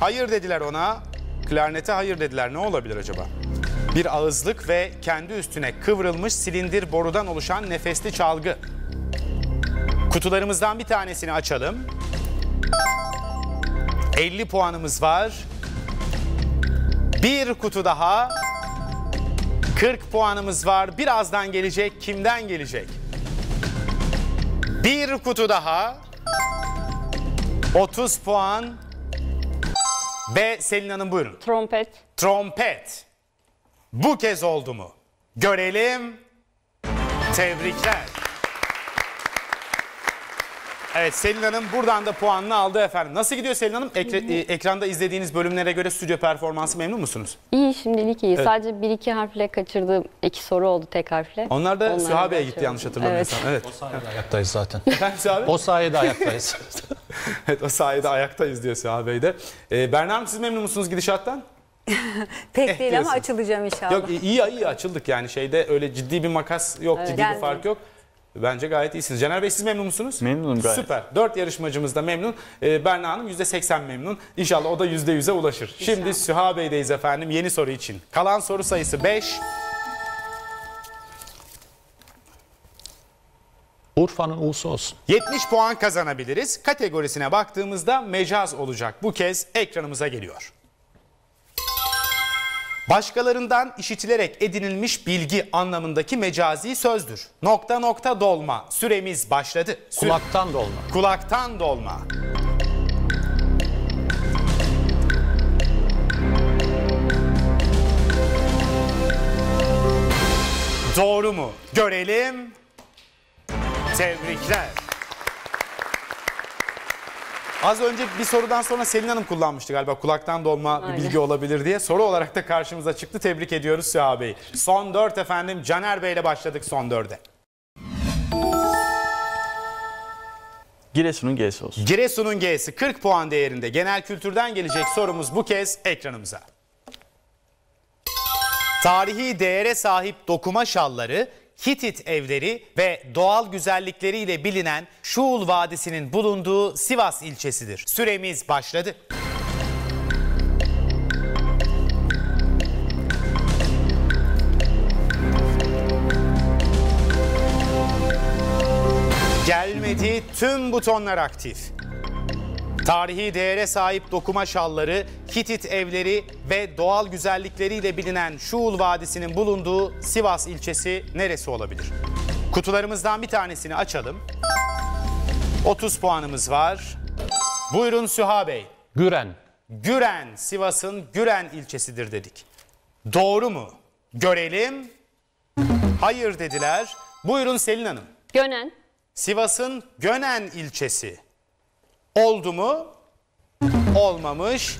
Hayır dediler ona. Klarnete hayır dediler. Ne olabilir acaba? Bir ağızlık ve kendi üstüne kıvrılmış silindir borudan oluşan nefesli çalgı. Kutularımızdan bir tanesini açalım. elli puanımız var. Bir kutu daha. kırk puanımız var. Birazdan gelecek. Kimden gelecek? Bir kutu daha. otuz puan. Ve Selin Hanım buyurun. Trompet. Trompet. Bu kez oldu mu? Görelim. Tebrikler. Evet Selin Hanım buradan da puanını aldı efendim. Nasıl gidiyor Selin Hanım? Ekre, e, ekranda izlediğiniz bölümlere göre stüdyo performansı memnun musunuz? İyi şimdilik iyi. Evet. Sadece bir iki harfle kaçırdığım iki soru oldu tek harfle. Onlar da Sühabe'ye gitti yanlış hatırlamıyorsam. Evet. Evet. O sayede ayaktayız zaten. Efendim Sühabe? O sayede ayaktayız. Evet o sayede ayaktayız diyor Sühabe de. Ee, Berna Hanım siz memnun musunuz gidişattan? Pek eh, değil diyorsun. Ama açılacağım inşallah. Yok iyi iyi açıldık yani şeyde öyle ciddi bir makas yok evet, ciddi geldim. Bir fark yok. Bence gayet iyisiniz. Caner Bey siz memnun musunuz? Memnunum gayet. Süper. dört yarışmacımız da memnun. Ee, Berna Hanım yüzde seksen memnun. İnşallah o da yüzde yüze ulaşır. İnşallah. Şimdi Süha Bey'deyiz efendim yeni soru için. Kalan soru sayısı beş. Urfa'nın U'su olsun. yetmiş puan kazanabiliriz. Kategorisine baktığımızda mecaz olacak. Bu kez ekranımıza geliyor. Başkalarından işitilerek edinilmiş bilgi anlamındaki mecazi sözdür. Nokta nokta dolma. Süremiz başladı. Süre... Kulaktan dolma. Kulaktan dolma. Doğru mu? Görelim. Tebrikler. Az önce bir sorudan sonra Selin Hanım kullanmıştı galiba kulaktan dolma bir bilgi olabilir diye. Soru olarak da karşımıza çıktı. Tebrik ediyoruz Süha Bey. Son dört efendim. Caner Bey ile başladık son dörde. Giresun'un G'si olsun. Giresun'un G'si kırk puan değerinde. Genel kültürden gelecek sorumuz bu kez ekranımıza. Tarihi değere sahip dokuma şalları, Hitit evleri ve doğal güzellikleriyle bilinen Şuul Vadisi'nin bulunduğu Sivas ilçesidir. Süremiz başladı. Gelmedi, tüm butonlar aktif. Tarihi değere sahip dokuma şalları, Hitit evleri ve doğal güzellikleriyle bilinen Şuul Vadisi'nin bulunduğu Sivas ilçesi neresi olabilir? Kutularımızdan bir tanesini açalım. otuz puanımız var. Buyurun Süha Bey. Güren. Güren, Sivas'ın Güren ilçesidir dedik. Doğru mu? Görelim. Hayır dediler. Buyurun Selin Hanım. Gönen. Sivas'ın Gönen ilçesi. Oldu mu? Olmamış.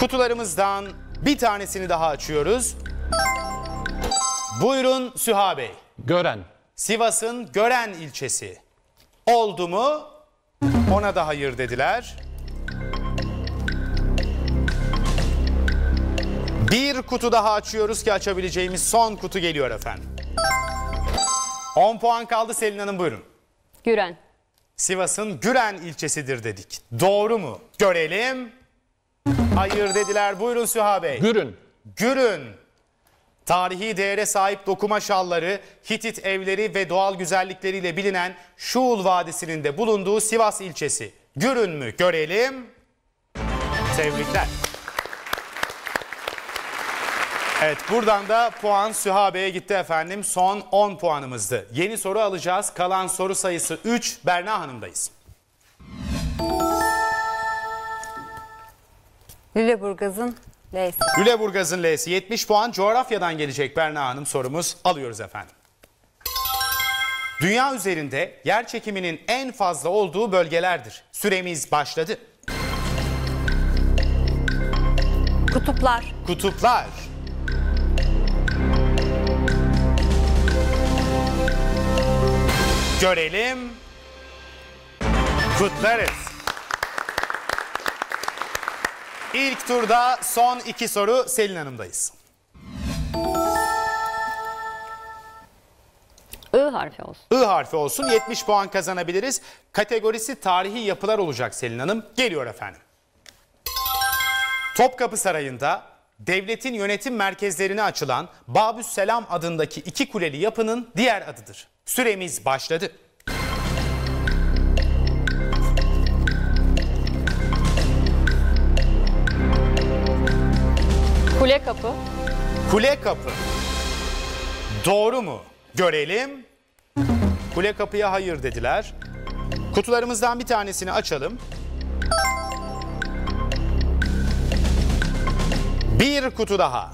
Kutularımızdan bir tanesini daha açıyoruz. Buyurun Süha Bey. Gören. Sivas'ın Gören ilçesi. Oldu mu? Ona da hayır dediler. Bir kutu daha açıyoruz ki açabileceğimiz son kutu geliyor efendim. on puan kaldı Selin Hanım, buyurun. Güren. Sivas'ın Güren ilçesidir dedik. Doğru mu? Görelim. Hayır dediler. Buyurun Süha Bey. Gürün. Gürün. Tarihi değere sahip dokuma şalları, Hitit evleri ve doğal güzellikleriyle bilinen Şuul Vadisi'nin de bulunduğu Sivas ilçesi. Gürün mü? Görelim. Tebrikler. Evet, buradan da puan Süha Bey'e gitti efendim. Son on puanımızdı. Yeni soru alacağız. Kalan soru sayısı üç. Berna Hanım'dayız. Lüleburgaz'ın L'si. Lüleburgaz'ın L'si. yetmiş puan coğrafyadan gelecek Berna Hanım sorumuz. Alıyoruz efendim. Dünya üzerinde yer çekiminin en fazla olduğu bölgelerdir. Süremiz başladı. Kutuplar. Kutuplar. Görelim. Kutlarız. İlk turda son iki soru Selin Hanım'dayız. I harfi olsun. I harfi olsun. yetmiş puan kazanabiliriz. Kategorisi tarihi yapılar olacak Selin Hanım. Geliyor efendim. Topkapı Sarayı'nda devletin yönetim merkezlerine açılan Bab-ı Selam adındaki iki kuleli yapının diğer adıdır. Süremiz başladı. Kule kapı. Kule kapı. Doğru mu? Görelim. Kule kapıya hayır dediler. Kutularımızdan bir tanesini açalım. Bir kutu daha.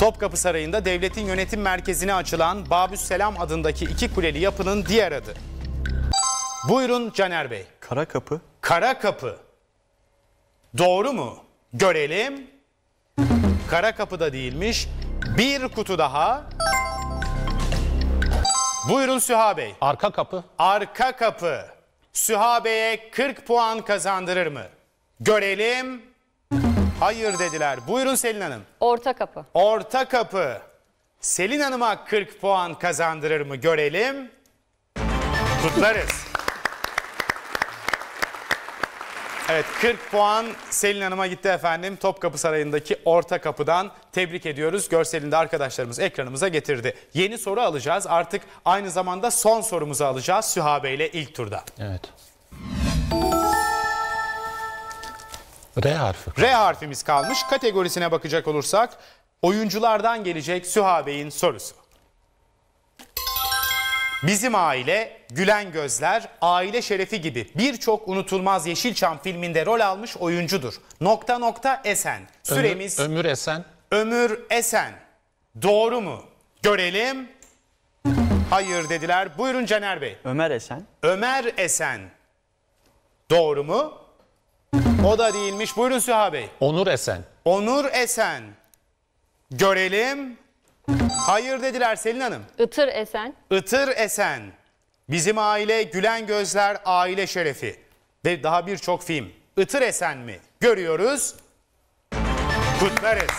Topkapı Sarayı'nda devletin yönetim merkezine açılan Bab-ı Selam adındaki iki kuleli yapının diğer adı. Buyurun Caner Bey. Kara kapı. Kara kapı. Doğru mu? Görelim. Kara kapı da değilmiş. Bir kutu daha. Buyurun Süha Bey. Arka kapı. Arka kapı. Süha Bey'e kırk puan kazandırır mı? Görelim. Hayır dediler. Buyurun Selin Hanım. Orta kapı. Orta kapı. Selin Hanım'a kırk puan kazandırır mı? Görelim. Kutlarız. Evet, kırk puan Selin Hanım'a gitti efendim. Topkapı Sarayı'ndaki orta kapıdan tebrik ediyoruz. Görselini de arkadaşlarımız ekranımıza getirdi. Yeni soru alacağız. Artık aynı zamanda son sorumuzu alacağız Süha Bey ile ilk turda. Evet. R harfi. R harfimiz kalmış. Kategorisine bakacak olursak oyunculardan gelecek Süha Bey'in sorusu. Bizim Aile, Gülen Gözler, Aile Şerefi gibi birçok unutulmaz Yeşilçam filminde rol almış oyuncudur. Nokta nokta Esen. Süremiz... Ömür, Ömür Esen. Ömür Esen. Doğru mu? Görelim. Hayır dediler. Buyurun Caner Bey. Ömer Esen. Ömer Esen. Doğru mu? O da değilmiş. Buyurun Süha Bey. Onur Esen. Onur Esen. Görelim. Hayır dediler Selin Hanım. Itır Esen. Itır Esen. Bizim Aile, Gülen Gözler, Aile Şerefi ve daha birçok film. Itır Esen mi? Görüyoruz. Kutlarız.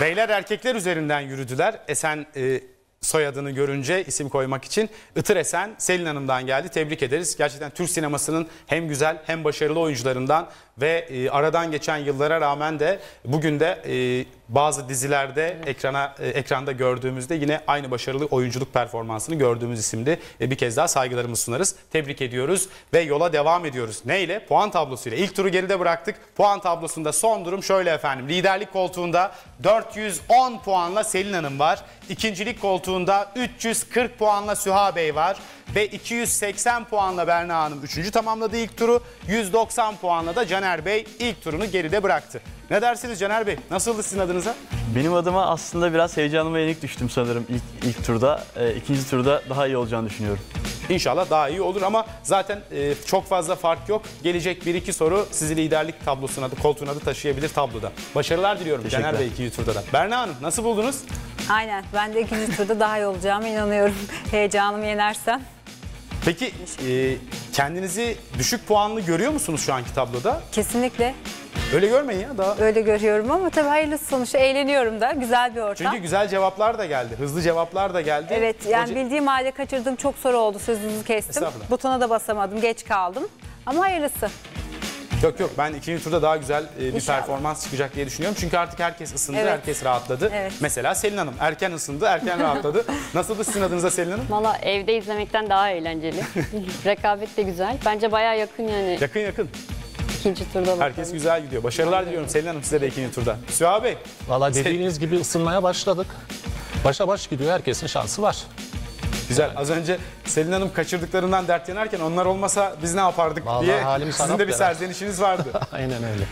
Beyler erkekler üzerinden yürüdüler. Esen... E, soyadını görünce isim koymak için Itır Esen Selin Hanım'dan geldi. Tebrik ederiz. Gerçekten Türk sinemasının hem güzel hem başarılı oyuncularından ve e, aradan geçen yıllara rağmen de bugün de e, bazı dizilerde ekrana e, ekranda gördüğümüzde yine aynı başarılı oyunculuk performansını gördüğümüz isimdi. E, bir kez daha saygılarımızı sunarız. Tebrik ediyoruz ve yola devam ediyoruz. Neyle? Puan tablosuyla. İlk turu geride bıraktık. Puan tablosunda son durum şöyle efendim. Liderlik koltuğunda dört yüz on puanla Selin Hanım var. İkincilik koltuğunda grubunda üç yüz kırk puanla Süha Bey var ve iki yüz seksen puanla Berna Hanım üçüncü tamamladı ilk turu. yüz doksan puanla da Caner Bey ilk turunu geride bıraktı. Ne dersiniz Caner Bey? Nasıldı sizin adınıza? Benim adıma aslında biraz heyecanıma yenik düştüm sanırım ilk, ilk turda. E, ikinci turda daha iyi olacağını düşünüyorum. İnşallah daha iyi olur ama zaten e, çok fazla fark yok. Gelecek bir iki soru sizi liderlik tablosuna da, koltuğuna da taşıyabilir tabloda. Başarılar diliyorum Caner Bey ikinci turda da. Berna Hanım nasıl buldunuz? Aynen, ben de ikinci turda daha iyi olacağıma inanıyorum. Heyecanımı yenersem. Peki e, kendinizi düşük puanlı görüyor musunuz şu anki tabloda? Kesinlikle. Öyle görmeyin ya daha. Öyle görüyorum ama tabii hayırlısı sonuçta, eğleniyorum da, güzel bir ortam. Çünkü güzel cevaplar da geldi, hızlı cevaplar da geldi. Evet yani Hoca... bildiğim halde kaçırdığım çok soru oldu, sözünüzü kestim. Butona da basamadım, geç kaldım ama hayırlısı. Yok yok, ben ikinci turda daha güzel bir İnşallah. performans çıkacak diye düşünüyorum. Çünkü artık herkes ısındı, evet. herkes rahatladı. Evet. Mesela Selin Hanım erken ısındı, erken rahatladı. Nasıldı sizin adınıza Selin Hanım? Valla evde izlemekten daha eğlenceli. Rekabet de güzel. Bence bayağı yakın yani. Yakın yakın. İkinci turda bakalım. Herkes güzel gidiyor. Başarılar diliyorum Selin Hanım size de ikinci turda. Süha Bey. Valla dediğiniz gibi ısınmaya başladık. Başa baş gidiyor, herkesin şansı var. Güzel. Yani. Az önce Selin Hanım kaçırdıklarından dert yanarken onlar olmasa biz ne yapardık Vallahi diye sizin de bir serzenişiniz vardı. Aynen öyle.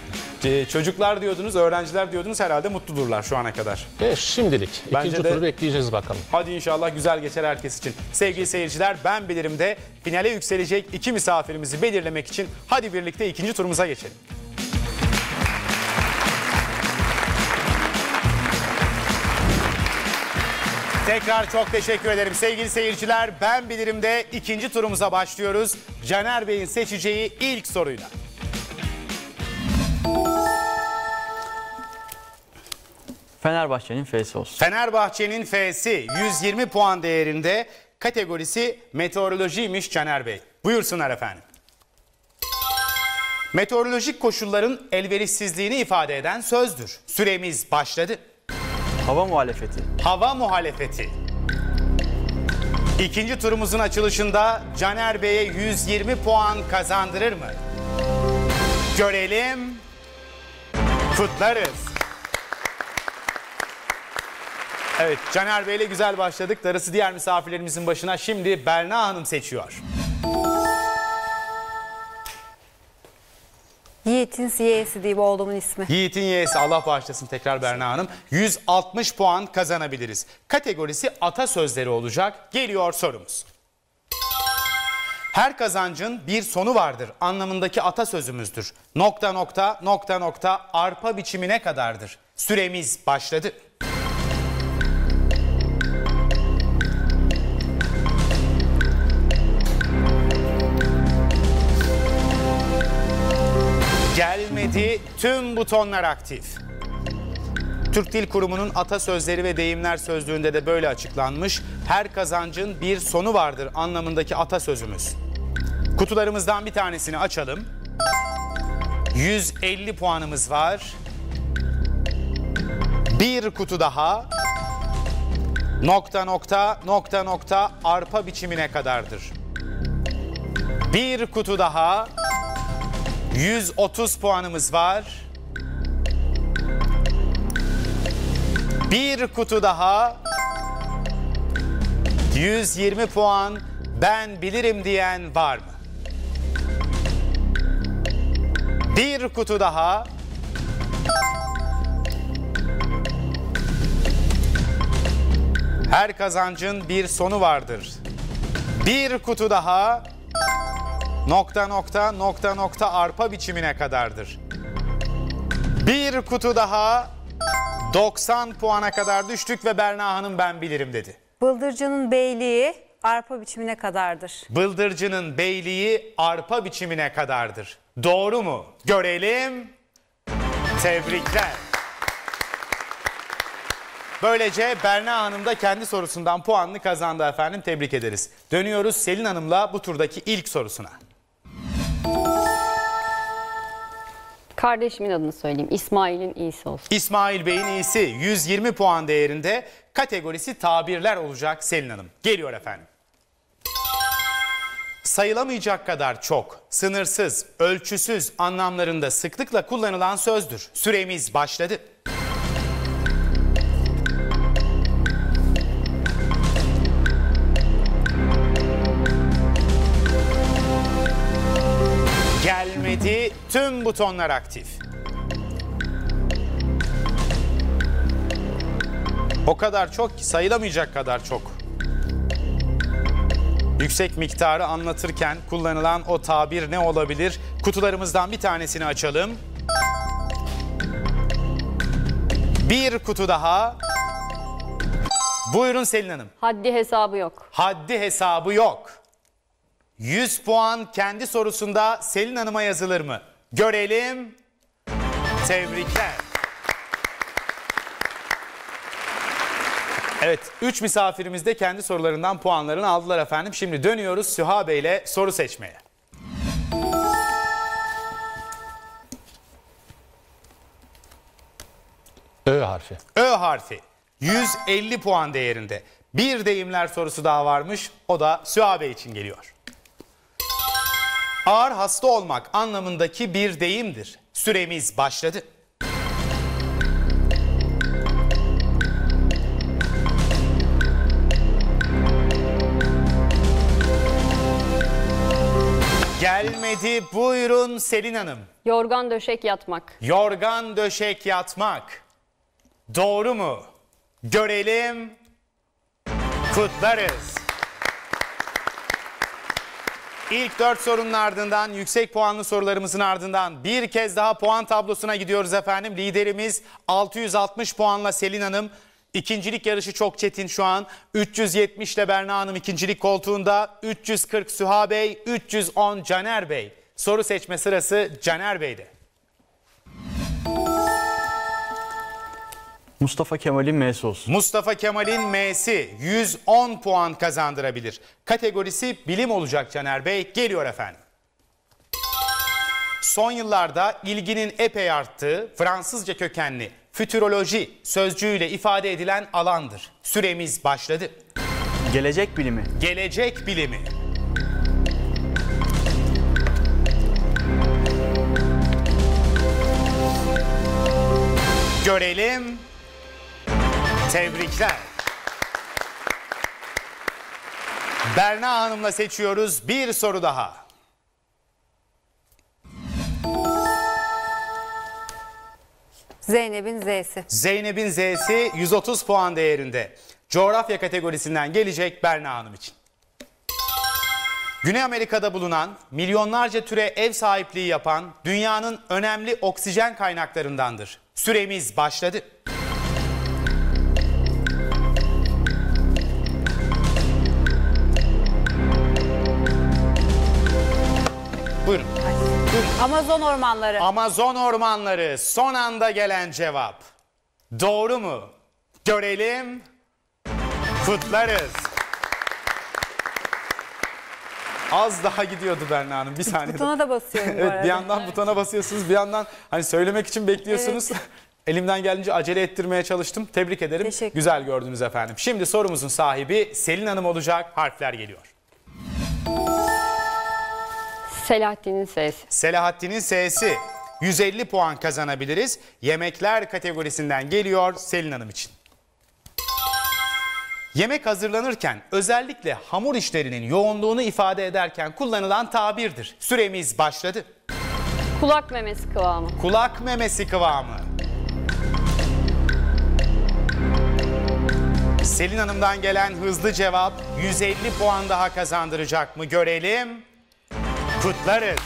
Ee, çocuklar diyordunuz, öğrenciler diyordunuz, herhalde mutludurlar şu ana kadar. E, şimdilik. Bence İkinci de, turu bekleyeceğiz bakalım. Hadi inşallah güzel geçer herkes için. Sevgili seyirciler, Ben Bilirim'de finale yükselecek iki misafirimizi belirlemek için hadi birlikte ikinci turumuza geçelim. Tekrar çok teşekkür ederim sevgili seyirciler. Ben Bilirim'de ikinci turumuza başlıyoruz. Caner Bey'in seçeceği ilk soruyla. Fenerbahçe'nin F'si olsun. Fenerbahçe'nin F'si yüz yirmi puan değerinde, kategorisi meteorolojiymiş Caner Bey. Buyursunlar efendim. Meteorolojik koşulların elverişsizliğini ifade eden sözdür. Süremiz başladı. Hava muhalefeti. Hava muhalefeti. İkinci turumuzun açılışında Caner Bey'e yüz yirmi puan kazandırır mı? Görelim. Kutlarız. Evet, Caner Bey'le güzel başladık. Darısı diğer misafirlerimizin başına. Şimdi Berna Hanım seçiyor. Yiğit'in Y'si diye bu oğlumun ismi. Yiğit'in Y'si, Allah bağışlasın tekrar Berna Hanım. yüz altmış puan kazanabiliriz. Kategorisi atasözleri olacak. Geliyor sorumuz. Her kazancın bir sonu vardır anlamındaki atasözümüzdür. Nokta nokta nokta nokta arpa biçimine kadardır. Süremiz başladı. Gelmedi, tüm butonlar aktif. Türk Dil Kurumu'nun atasözleri ve deyimler sözlüğünde de böyle açıklanmış. Her kazancın bir sonu vardır anlamındaki atasözümüz. Kutularımızdan bir tanesini açalım. yüz elli puanımız var. Bir kutu daha. Nokta nokta nokta nokta arpa biçimine kadardır. Bir kutu daha. yüz otuz puanımız var. Bir kutu daha. yüz yirmi puan. Ben bilirim diyen var mı? Bir kutu daha. Her kazancın bir sonu vardır. Bir kutu daha. Nokta nokta nokta nokta arpa biçimine kadardır. Bir kutu daha. Doksan puana kadar düştük ve Berna Hanım Ben Bilirim dedi. Bıldırcının beyliği arpa biçimine kadardır. Bıldırcının beyliği arpa biçimine kadardır. Doğru mu? Görelim. Tebrikler. Böylece Berna Hanım da kendi sorusundan puanını kazandı efendim. Tebrik ederiz. Dönüyoruz Selin Hanım'la bu turdaki ilk sorusuna. Kardeşimin adını söyleyeyim. İsmail'in iyisi olsun. İsmail Bey'in iyisi yüz yirmi puan değerinde, kategorisi tabirler olacak Selin Hanım. Geliyor efendim. Sayılamayacak kadar çok, sınırsız, ölçüsüz anlamlarında sıklıkla kullanılan sözdür. Süremiz başladı. tüm butonlar aktif. O kadar çok ki sayılamayacak kadar çok. Yüksek miktarı anlatırken kullanılan o tabir ne olabilir? Kutularımızdan bir tanesini açalım. Bir kutu daha. Buyurun Selin Hanım. Haddi hesabı yok. Haddi hesabı yok. yüz puan kendi sorusunda Selin Hanım'a yazılır mı? Görelim. Tebrikler. Evet, üç misafirimiz de kendi sorularından puanlarını aldılar efendim. Şimdi dönüyoruz Süha Bey'le soru seçmeye. Ö harfi. Ö harfi. yüz elli puan değerinde. Bir deyimler sorusu daha varmış. O da Süha Bey için geliyor. Ağır hasta olmak anlamındaki bir deyimdir. Süremiz başladı. Gelmedi. Buyurun Selin Hanım. Yorgan döşek yatmak. Yorgan döşek yatmak. Doğru mu? Görelim. Kutlarız. İlk dört sorunun ardından, yüksek puanlı sorularımızın ardından bir kez daha puan tablosuna gidiyoruz efendim. Liderimiz altı yüz altmış puanla Selin Hanım. İkincilik yarışı çok çetin şu an. üç yüz yetmiş ile Berna Hanım ikincilik koltuğunda. üç yüz kırk Süha Bey, üç yüz on Caner Bey. Soru seçme sırası Caner Bey'de. Mustafa Kemal'in M'si olsun. Mustafa Kemal'in M'si yüz on puan kazandırabilir. Kategorisi bilim olacak Caner Bey. Geliyor efendim. Son yıllarda ilginin epey arttığı Fransızca kökenli fütüroloji sözcüğüyle ifade edilen alandır. Süremiz başladı. Gelecek bilimi. Gelecek bilimi. Görelim. Tebrikler. Berna Hanım'la seçiyoruz bir soru daha. Zeynep'in Z'si. Zeynep'in Z'si yüz otuz puan değerinde. Coğrafya kategorisinden gelecek Berna Hanım için. Güney Amerika'da bulunan, milyonlarca türe ev sahipliği yapan dünyanın önemli oksijen kaynaklarındandır. Süremiz başladı. Buyurun. Amazon ormanları. Amazon ormanları son anda gelen cevap. Doğru mu? Görelim. Kutlarız. Az daha gidiyordu Berna Hanım. Bir saniye. Butona da basıyorum. Evet, bir yandan evet. Butona basıyorsunuz, bir yandan hani söylemek için bekliyorsunuz. Evet. Elimden geldiğince acele ettirmeye çalıştım. Tebrik ederim. Güzel gördünüz efendim. Şimdi sorumuzun sahibi Selin Hanım olacak. Harfler geliyor. Selahattin'in S'si. Selahattin'in S'si. yüz elli puan kazanabiliriz. Yemekler kategorisinden geliyor Selin Hanım için. Yemek hazırlanırken özellikle hamur işlerinin yoğunluğunu ifade ederken kullanılan tabirdir. Süremiz başladı. Kulak memesi kıvamı. Kulak memesi kıvamı. Selin Hanım'dan gelen hızlı cevap yüz elli puan daha kazandıracak mı? Görelim. Kutlarız.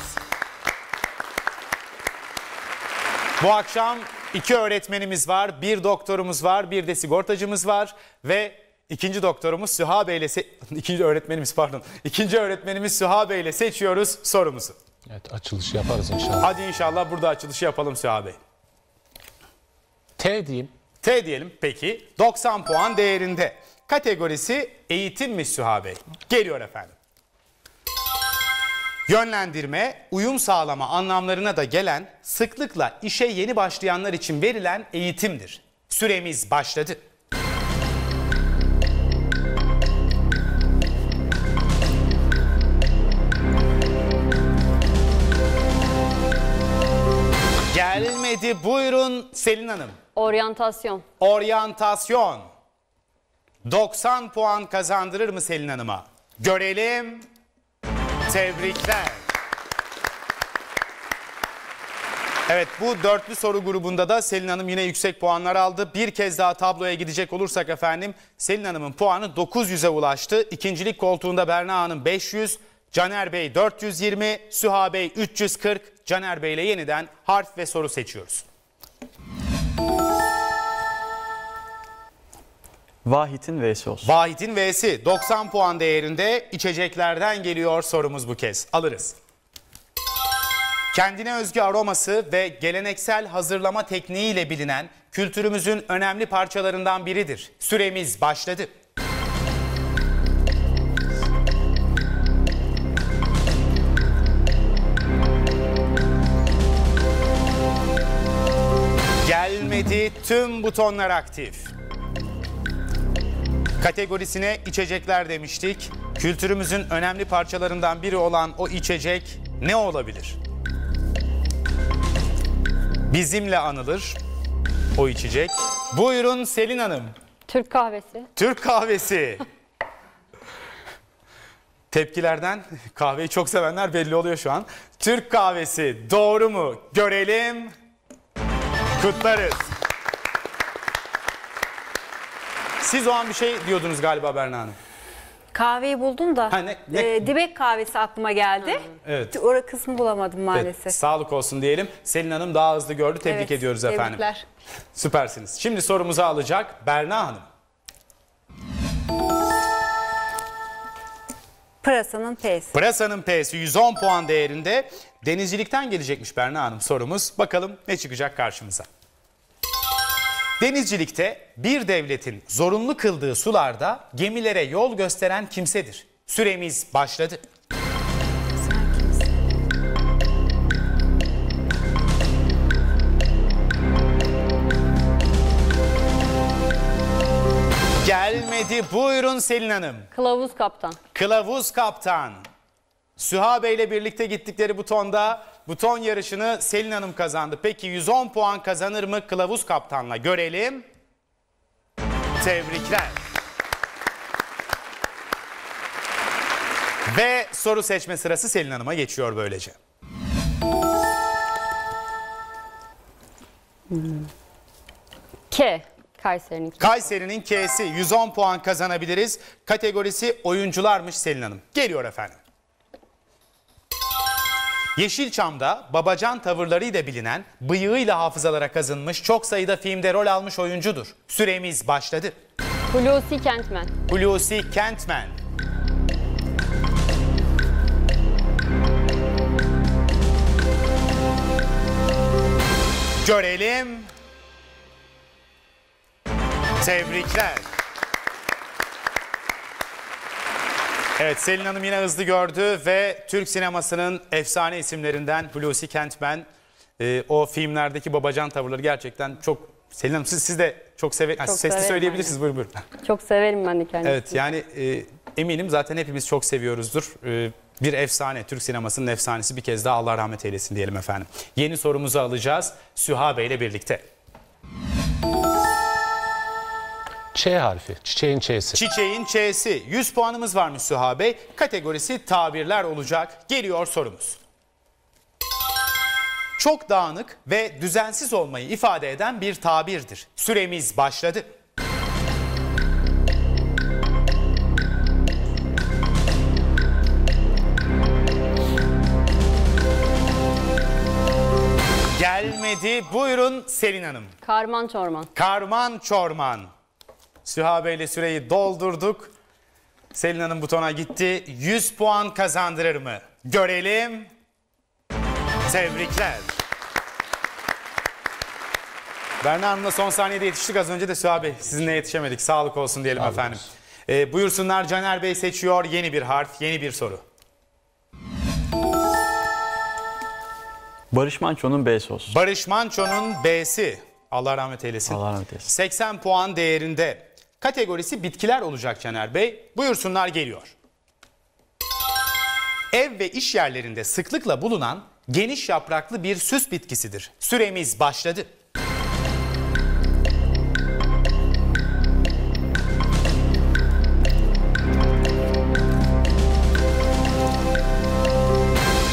Bu akşam iki öğretmenimiz var, bir doktorumuz var, bir de sigortacımız var ve ikinci doktorumuz Süha Bey ile ikinci öğretmenimiz pardon, ikinci öğretmenimiz Süha Bey ile seçiyoruz sorumuzu. Evet, açılışı yaparız inşallah. Hadi inşallah burada açılışı yapalım Süha Bey. T diyeyim. T diyelim. Peki, doksan puan değerinde. Kategorisi eğitimmiş Süha Bey. Geliyor efendim. Yönlendirme, uyum sağlama anlamlarına da gelen, sıklıkla işe yeni başlayanlar için verilen eğitimdir. Süremiz başladı. Gelmedi. Buyurun Selin Hanım. Oryantasyon. Oryantasyon. doksan puan kazandırır mı Selin Hanım'a? Görelim. Tebrikler. Evet, bu dörtlü soru grubunda da Selin Hanım yine yüksek puanlar aldı. Bir kez daha tabloya gidecek olursak efendim, Selin Hanım'ın puanı dokuz yüze ulaştı. İkincilik koltuğunda Berna Hanım beş yüz, Caner Bey dört yüz yirmi, Süha Bey üç yüz kırk. Caner Bey ile yeniden harf ve soru seçiyoruz. Vahit'in V'si olsun. Vahit'in V'si doksan puan değerinde, içeceklerden geliyor sorumuz bu kez. Alırız. Kendine özgü aroması ve geleneksel hazırlama tekniğiyle bilinen kültürümüzün önemli parçalarından biridir. Süremiz başladı. Gelmedi, tüm butonlar aktif. Kategorisine içecekler demiştik. Kültürümüzün önemli parçalarından biri olan o içecek ne olabilir? Bizimle anılır o içecek. Buyurun Selin Hanım. Türk kahvesi. Türk kahvesi. Tepkilerden kahveyi çok sevenler belli oluyor şu an. Türk kahvesi doğru mu? Görelim. Kutlarız. Siz o an bir şey diyordunuz galiba Berna Hanım. Kahveyi buldum da ha, ne, ne? E, dibek kahvesi aklıma geldi. Hı. Evet. Orada kısmı bulamadım maalesef. Evet, sağlık olsun diyelim. Selin Hanım daha hızlı gördü. Tebrik evet, ediyoruz efendim. Tebrikler. Süpersiniz. Şimdi sorumuzu alacak Berna Hanım. Pırasanın P'si. Pırasanın P'si yüz on puan değerinde. Denizcilikten gelecekmiş Berna Hanım sorumuz. Bakalım ne çıkacak karşımıza. Denizcilikte bir devletin zorunlu kıldığı sularda gemilere yol gösteren kimsedir. Süremiz başladı. Gelmedi. Buyurun Selin Hanım. Kılavuz kaptan. Kılavuz kaptan. Süha Bey ile birlikte gittikleri butonda buton yarışını Selin Hanım kazandı. Peki yüz on puan kazanır mı Kılavuz Kaptan'la? Görelim. Tebrikler. Ve soru seçme sırası Selin Hanım'a geçiyor böylece. K. Kayseri'nin K'si. Kayseri'nin K'si. yüz on puan kazanabiliriz. Kategorisi oyuncularmış Selin Hanım. Geliyor efendim. Yeşilçam'da babacan tavırlarıyla bilinen, bıyığıyla hafızalara kazınmış, çok sayıda filmde rol almış oyuncudur. Süremiz başladı. Hulusi Kentmen. Hulusi Kentmen. Görelim. Tebrikler. Evet, Selin Hanım yine hızlı gördü ve Türk sinemasının efsane isimlerinden Hulusi Kentmen, e, o filmlerdeki babacan tavırları gerçekten çok... Selin Hanım siz, siz de çok sever, çok sesli söyleyebilirsiniz, buyurun buyurun. Çok severim ben de kendisini. Evet, yani e, eminim zaten hepimiz çok seviyoruzdur. E, bir efsane, Türk sinemasının efsanesi, bir kez daha Allah rahmet eylesin diyelim efendim. Yeni sorumuzu alacağız Süha Bey ile birlikte. Ç harfi. Çiçeğin Ç'si. Çiçeğin Ç'si. yüz puanımız varmış Süha Bey. Kategorisi tabirler olacak. Geliyor sorumuz. Çok dağınık ve düzensiz olmayı ifade eden bir tabirdir. Süremiz başladı. Gelmedi. Buyurun Selin Hanım. Karman çorman. Karman çorman. Süha Bey ile süreyi doldurduk. Selin Hanım butona gitti. yüz puan kazandırır mı? Görelim. Tebrikler. Berna Hanım'la son saniyede yetiştik. Az önce de Süha Bey sizinle yetişemedik. Sağlık olsun diyelim Sağ efendim. Ee, buyursunlar, Caner Bey seçiyor. Yeni bir harf, yeni bir soru. Barış Manço'nun B'si olsun. Barış Manço'nun B'si. Allah rahmet eylesin. Allah rahmet eylesin. seksen puan değerinde. Kategorisi bitkiler olacak Caner Bey. Buyursunlar, geliyor. Ev ve iş yerlerinde sıklıkla bulunan geniş yapraklı bir süs bitkisidir. Süremiz başladı.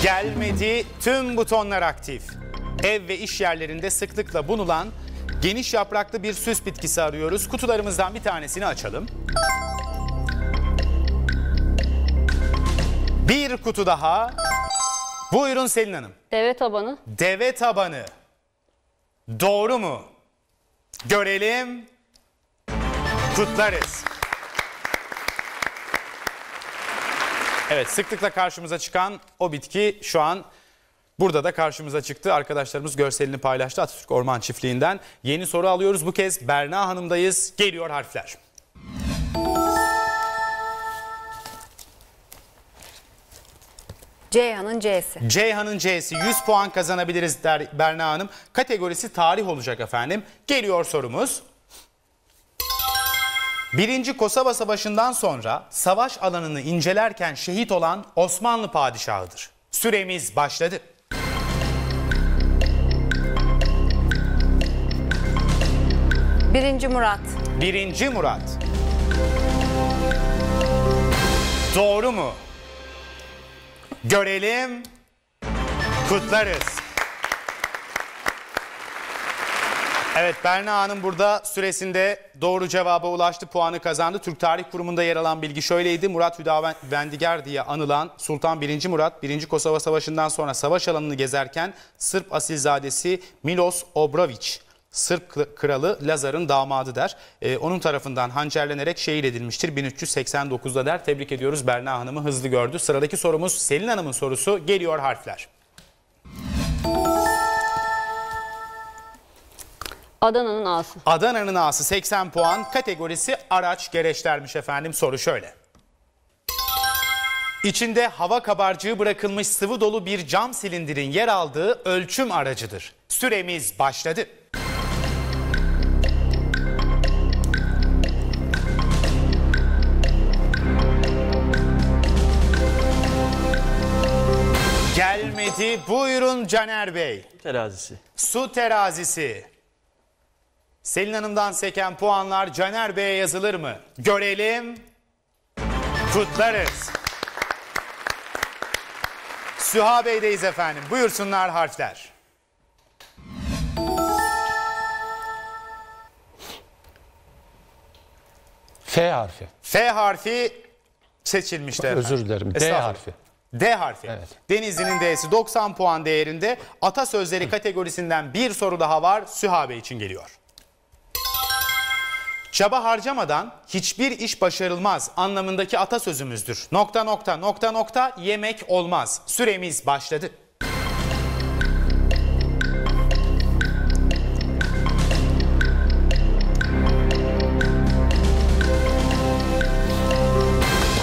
Gelmedi. Tüm butonlar aktif. ev ve iş yerlerinde sıklıkla bulunan geniş yapraklı bir süs bitkisi arıyoruz. Kutularımızdan bir tanesini açalım. Bir kutu daha. Buyurun Selin Hanım. Deve tabanı. Deve tabanı. Doğru mu? Görelim. Kutlarız. Evet, sıklıkla karşımıza çıkan o bitki şu an burada da karşımıza çıktı. Arkadaşlarımız görselini paylaştı Atatürk Orman Çiftliği'nden. Yeni soru alıyoruz. Bu kez Berna Hanım'dayız. Geliyor harfler. Ceyhan'ın C'si. Ceyhan'ın C'si. yüz puan kazanabiliriz der Berna Hanım. Kategorisi tarih olacak efendim. Geliyor sorumuz. Birinci Kosova Savaşı'ndan sonra savaş alanını incelerken şehit olan Osmanlı padişahıdır. Süremiz başladı. Birinci Murat. Birinci Murat. Doğru mu? Görelim. Kutlarız. Evet, Berna Hanım burada süresinde doğru cevaba ulaştı, puanı kazandı. Türk Tarih Kurumu'nda yer alan bilgi şöyleydi. Murat Hüdavendigar diye anılan Sultan birinci. Murat, birinci. Kosova Savaşı'ndan sonra savaş alanını gezerken Sırp asilzadesi Milos Obrović, Sırp kralı Lazar'ın damadı der. Ee, onun tarafından hançerlenerek şehit edilmiştir bin üç yüz seksen dokuz'da der. Tebrik ediyoruz, Berna Hanım'ı hızlı gördü. Sıradaki sorumuz Selin Hanım'ın sorusu. Geliyor harfler. Adana'nın A'sı. Adana'nın A'sı seksen puan. Kategorisi araç gereçlermiş efendim. Soru şöyle. İçinde hava kabarcığı bırakılmış sıvı dolu bir cam silindirin yer aldığı ölçüm aracıdır. Süremiz başladı. Gelmedi. Buyurun Caner Bey. Terazisi. Su terazisi. Selin Hanım'dan seken puanlar Caner Bey'e yazılır mı? Görelim. Kutlarız. Süha Bey'deyiz efendim. Buyursunlar harfler. F harfi. F harfi seçilmişti efendim. Özür dilerim. D harfi. D harfi. Evet. Denizli'nin D'si doksan puan değerinde. Atasözleri kategorisinden bir soru daha var. Süha Bey için geliyor. Çaba harcamadan hiçbir iş başarılmaz anlamındaki atasözümüzdür. Nokta nokta nokta nokta yemek olmaz. Süremiz başladı.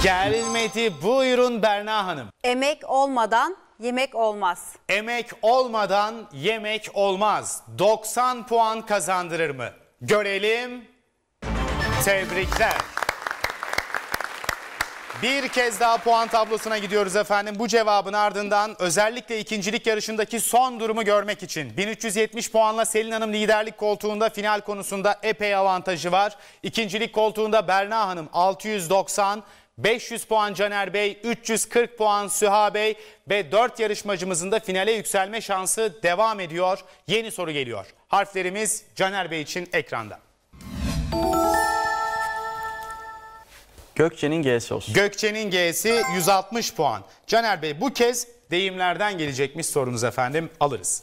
Gelmedi. Buyurun Berna Hanım. Emek olmadan yemek olmaz. Emek olmadan yemek olmaz. doksan puan kazandırır mı? Görelim. Tebrikler. Bir kez daha puan tablosuna gidiyoruz efendim. Bu cevabın ardından özellikle ikincilik yarışındaki son durumu görmek için bin üç yüz yetmiş puanla Selin Hanım liderlik koltuğunda, final konusunda epey avantajı var. İkincilik koltuğunda Berna Hanım altı yüz doksan, beş yüz puan Caner Bey, üç yüz kırk puan Süha Bey ve dört yarışmacımızın da finale yükselme şansı devam ediyor. Yeni soru geliyor. Harflerimiz Caner Bey için ekranda. Gökçe'nin G'si olsun. Gökçe'nin G'si yüz altmış puan. Caner Bey, bu kez deyimlerden gelecekmiş sorunuz efendim, alırız.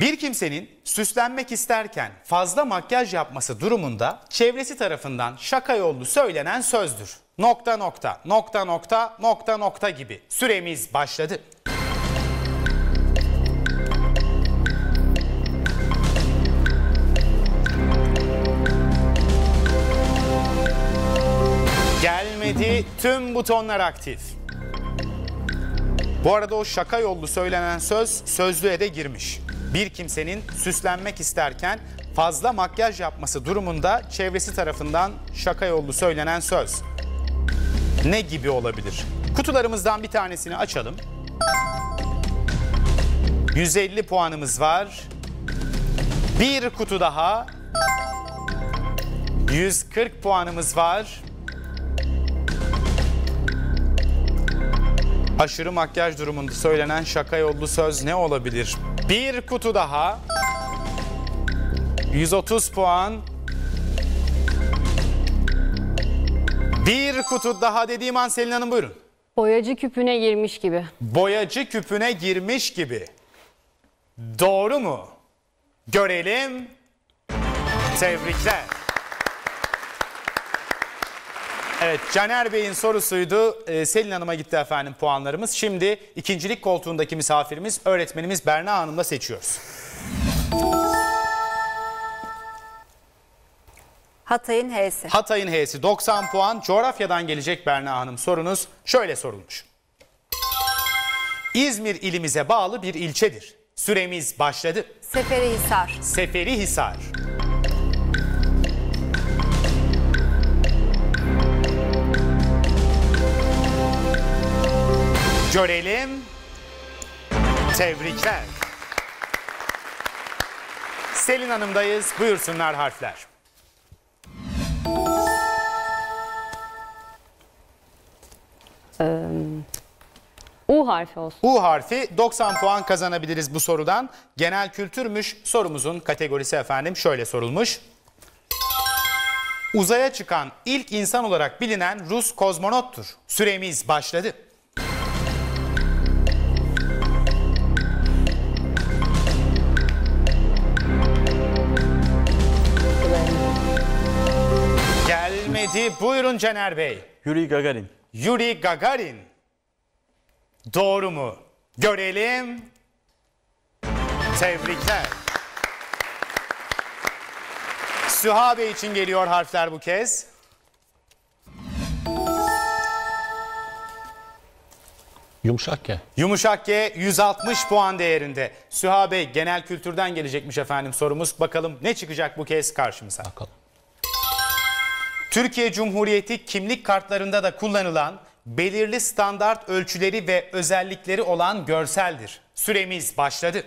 Bir kimsenin süslenmek isterken fazla makyaj yapması durumunda çevresi tarafından şaka yollu söylenen sözdür. Nokta nokta nokta nokta nokta nokta gibi. Süremiz başladı. Tüm butonlar aktif. Bu arada o şaka yollu söylenen söz sözlüğe de girmiş. Bir kimsenin süslenmek isterken fazla makyaj yapması durumunda çevresi tarafından şaka yollu söylenen söz ne gibi olabilir? Kutularımızdan bir tanesini açalım. yüz elli puanımız var. Bir kutu daha. yüz kırk puanımız var. Aşırı makyaj durumunda söylenen şaka yollu söz ne olabilir? Bir kutu daha. yüz otuz puan. Bir kutu daha dediğim an Selin Hanım buyurun. Boyacı küpüne girmiş gibi. Boyacı küpüne girmiş gibi. Doğru mu? Görelim. Tebrikler. Evet, Caner Bey'in sorusuydu. Ee, Selin Hanım'a gitti efendim puanlarımız. Şimdi ikincilik koltuğundaki misafirimiz, öğretmenimiz Berna Hanım'la seçiyoruz. Hatay'ın H'si. Hatay'ın H'si doksan puan. Coğrafyadan gelecek Berna Hanım sorunuz. Şöyle sorulmuş. İzmir ilimize bağlı bir ilçedir. Süremiz başladı. Seferihisar. Seferihisar. Görelim. Tebrikler. Selin Hanım'dayız. Buyursunlar harfler. U harfi olsun. U harfi doksan puan kazanabiliriz bu sorudan. Genel kültürmüş sorumuzun kategorisi efendim. Şöyle sorulmuş. Uzaya çıkan ilk insan olarak bilinen Rus kozmonottur. Süremiz başladı. Gelmedi. Buyurun Caner Bey. Yuri Gagarin. Yuri Gagarin. Doğru mu? Görelim. Tebrikler. Süha Bey için geliyor harfler bu kez. Yumuşak G. Yumuşak G yüz altmış puan değerinde. Süha Bey genel kültürden gelecekmiş efendim sorumuz. Bakalım ne çıkacak bu kez karşımıza. Bakalım. Türkiye Cumhuriyeti kimlik kartlarında da kullanılan belirli standart ölçüleri ve özellikleri olan görseldir. Süremiz başladı.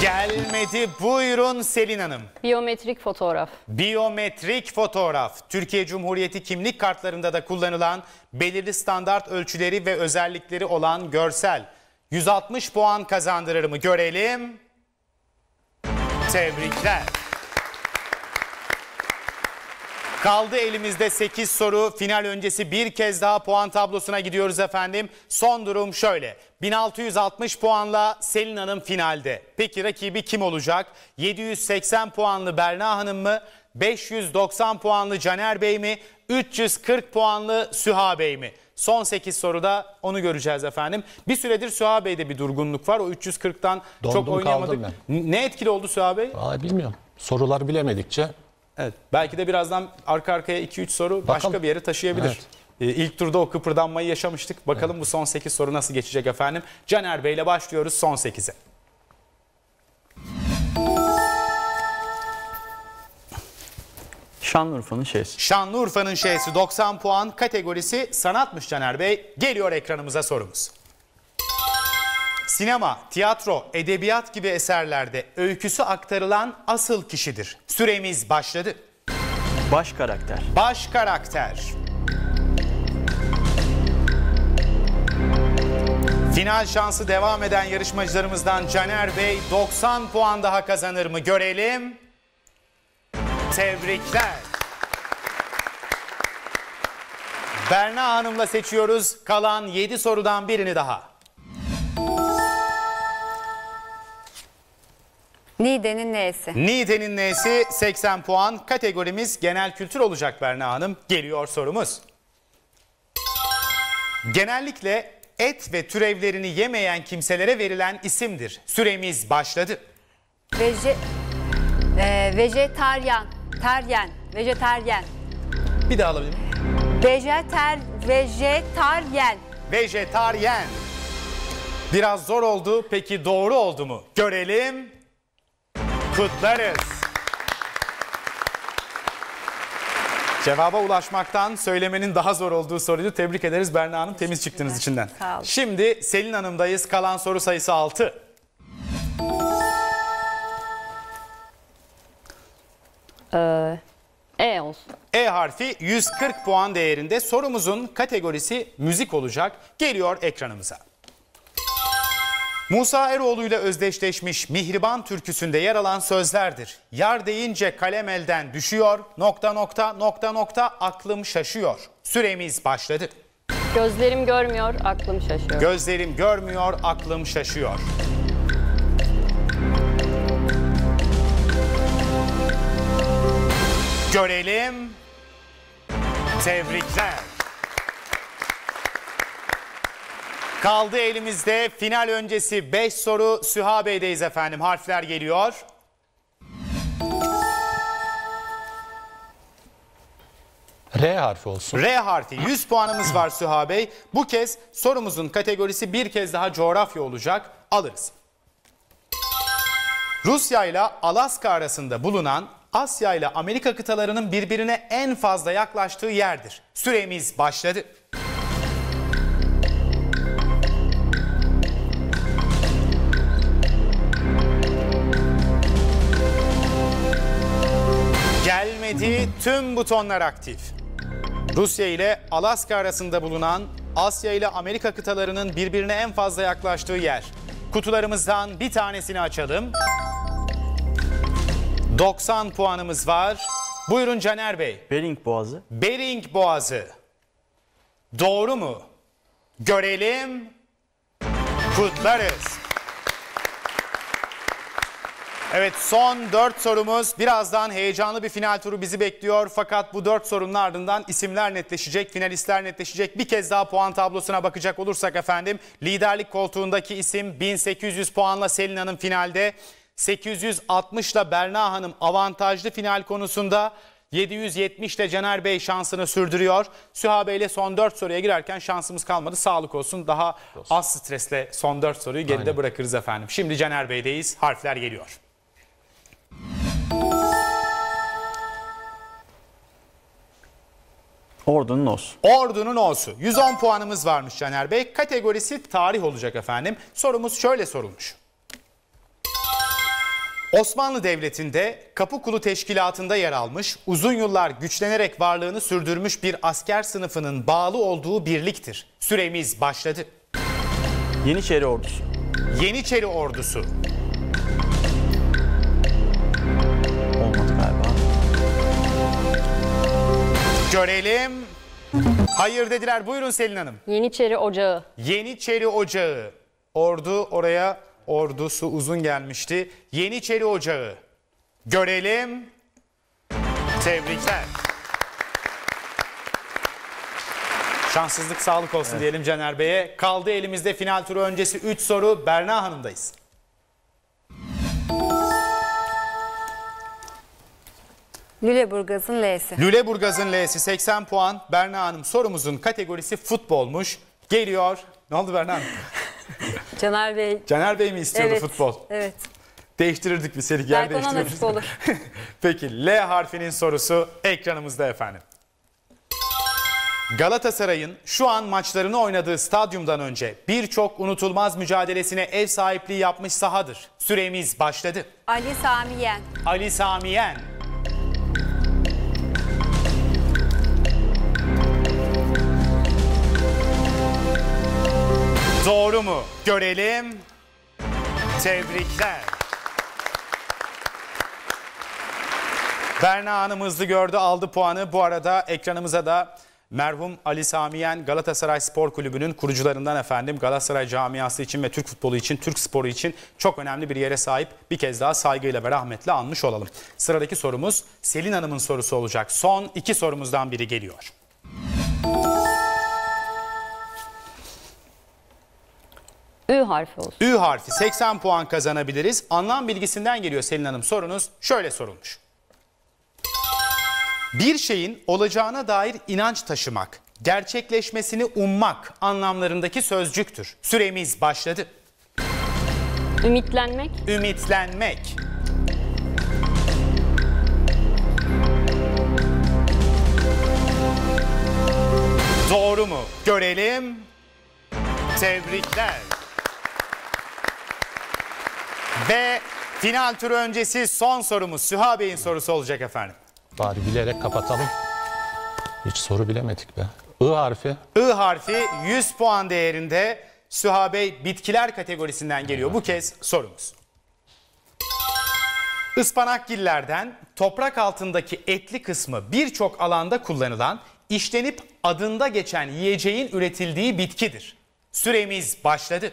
Gelmedi. Buyurun Selin Hanım. Biyometrik fotoğraf. Biyometrik fotoğraf. Türkiye Cumhuriyeti kimlik kartlarında da kullanılan belirli standart ölçüleri ve özellikleri olan görsel. yüz altmış puan kazandırır mı? Görelim. Tebrikler. Kaldı elimizde sekiz soru. Final öncesi bir kez daha puan tablosuna gidiyoruz efendim. Son durum şöyle. bin altı yüz altmış puanla Selin Hanım finalde. Peki rakibi kim olacak? yedi yüz seksen puanlı Berna Hanım mı? beş yüz doksan puanlı Caner Bey mi? üç yüz kırk puanlı Süha Bey mi? Son sekiz soruda onu göreceğiz efendim. Bir süredir Süha Bey'de bir durgunluk var. O üç yüz kırktan dondum, çok oynayamadık. Ne etkili oldu Süha Bey? Vallahi bilmiyorum. Sorular bilemedikçe. Evet. Belki de birazdan arka arkaya iki üç soru bakalım, başka bir yere taşıyabilir. Evet. Ee, ilk turda o kıpırdanmayı yaşamıştık. Bakalım evet, bu son sekiz soru nasıl geçecek efendim. Caner Bey'le başlıyoruz son sekize. Şanlıurfa'nın şeysi. Şanlıurfa'nın şeysi doksan puan, kategorisi sanatmış Caner Bey. Geliyor ekranımıza sorumuz. Sinema, tiyatro, edebiyat gibi eserlerde öyküsü aktarılan asıl kişidir. Süremiz başladı. Baş karakter. Baş karakter. Final şansı devam eden yarışmacılarımızdan Caner Bey doksan puan daha kazanır mı? Görelim. Tebrikler. Berna Hanım'la seçiyoruz. Kalan yedi sorudan birini daha. Niğde'nin N'si. Niğde'nin N'si seksen puan. Kategorimiz genel kültür olacak Berna Hanım. Geliyor sorumuz. Genellikle et ve türevlerini yemeyen kimselere verilen isimdir. Süremiz başladı. Veje, e, vejetaryen. Teryen, vejetaryen. Bir daha alabilir miyim? Vejeter, vejetaryen. Vejetaryen. Biraz zor oldu. Peki doğru oldu mu? Görelim. Kutlarız. Cevaba ulaşmaktan söylemenin daha zor olduğu soruyu tebrik ederiz Berna Hanım. Temiz çıktınız içinden. Sağ olun. Şimdi Selin Hanım'dayız. Kalan soru sayısı altı. E olsun. E harfi yüz kırk puan değerinde. Sorumuzun kategorisi müzik olacak. Geliyor ekranımıza. Musa Eroğlu ile özdeşleşmiş Mihriban türküsünde yer alan sözlerdir. Yar deyince kalem elden düşüyor, nokta nokta nokta nokta aklım şaşıyor. Süremiz başladı. Gözlerim görmüyor, aklım şaşıyor. Gözlerim görmüyor, aklım şaşıyor. Görelim. Tebrikler. Kaldı elimizde final öncesi beş soru. Süha Bey'deyiz efendim. Harfler geliyor. R harfi olsun. R harfi. yüz puanımız var Süha Bey. Bu kez sorumuzun kategorisi bir kez daha coğrafya olacak. Alırız. Rusya ile Alaska arasında bulunan Asya ile Amerika kıtalarının birbirine en fazla yaklaştığı yerdir. Süremiz başladı. Gelmedi, tüm butonlar aktif. Rusya ile Alaska arasında bulunan Asya ile Amerika kıtalarının birbirine en fazla yaklaştığı yer. Kutularımızdan bir tanesini açalım. doksan puanımız var. Buyurun Caner Bey. Bering Boğazı. Bering Boğazı. Doğru mu? Görelim. Kutlarız. Evet, son dört sorumuz. Birazdan heyecanlı bir final turu bizi bekliyor. Fakat bu dört sorunun ardından isimler netleşecek, finalistler netleşecek. Bir kez daha puan tablosuna bakacak olursak efendim, liderlik koltuğundaki isim bin sekiz yüz puanla Selin Hanım finalde. sekiz yüz altmış ile Berna Hanım avantajlı final konusunda, yedi yüz yetmiş ile Caner Bey şansını sürdürüyor. Süha Bey ile son dört soruya girerken şansımız kalmadı. Sağlık olsun, daha olsun. Az stresle son dört soruyu geride Aynen. bırakırız efendim. Şimdi Caner Bey'deyiz, harfler geliyor. Ordu'nun O'su. Ordu'nun O'su. yüz on puanımız varmış Caner Bey. Kategorisi tarih olacak efendim. Sorumuz şöyle sorulmuş. Osmanlı Devleti'nde Kapıkulu Teşkilatı'nda yer almış, uzun yıllar güçlenerek varlığını sürdürmüş bir asker sınıfının bağlı olduğu birliktir. Süremiz başladı. Yeniçeri Ordusu. Yeniçeri Ordusu. Olmadı galiba. Görelim. Hayır dediler. Buyurun Selin Hanım. Yeniçeri Ocağı. Yeniçeri Ocağı. Ordu oraya... Ordusu uzun gelmişti. Yeniçeri Ocağı. Görelim. Tebrikler. Şanssızlık sağlık olsun evet. diyelim Caner Bey'e. Kaldı elimizde final turu öncesi üç soru. Berna Hanım'dayız. Lüleburgaz'ın L'si. Lüleburgaz'ın L'si. seksen puan. Berna Hanım, sorumuzun kategorisi futbolmuş. Geliyor. Ne oldu Berna Hanım? Caner Bey. Caner Bey mi istiyordu evet, futbol? Evet. Değiştirirdik bir seri. Yer değiştirirdik. Peki L harfinin sorusu ekranımızda efendim. Galatasaray'ın şu an maçlarını oynadığı stadyumdan önce birçok unutulmaz mücadelesine ev sahipliği yapmış sahadır. Süremiz başladı. Ali Sami Yen. Ali Sami Yen. Doğru mu? Görelim. Tebrikler. Berna Hanım hızlı gördü, aldı puanı. Bu arada ekranımıza da merhum Ali Sami Yen, Galatasaray Spor Kulübü'nün kurucularından efendim, Galatasaray camiası için ve Türk futbolu için, Türk sporu için çok önemli bir yere sahip. Bir kez daha saygıyla ve rahmetle anmış olalım. Sıradaki sorumuz Selin Hanım'ın sorusu olacak. Son iki sorumuzdan biri geliyor. Ü harfi olsun. Ü harfi. seksen puan kazanabiliriz. Anlam bilgisinden geliyor Selin Hanım sorunuz. Şöyle sorulmuş. Bir şeyin olacağına dair inanç taşımak, gerçekleşmesini ummak anlamlarındaki sözcüktür. Süremiz başladı. Ümitlenmek. Ümitlenmek. Doğru mu? Görelim. Tebrikler. Ve final turu öncesi son sorumuz Süha Bey'in sorusu olacak efendim. Bari bilerek kapatalım. Hiç soru bilemedik be. I harfi. I harfi yüz puan değerinde. Süha Bey bitkiler kategorisinden geliyor. Evet. Bu kez sorumuz. Ispanakgillerden toprak altındaki etli kısmı birçok alanda kullanılan, işlenip adında geçen yiyeceğin üretildiği bitkidir. Süremiz başladı.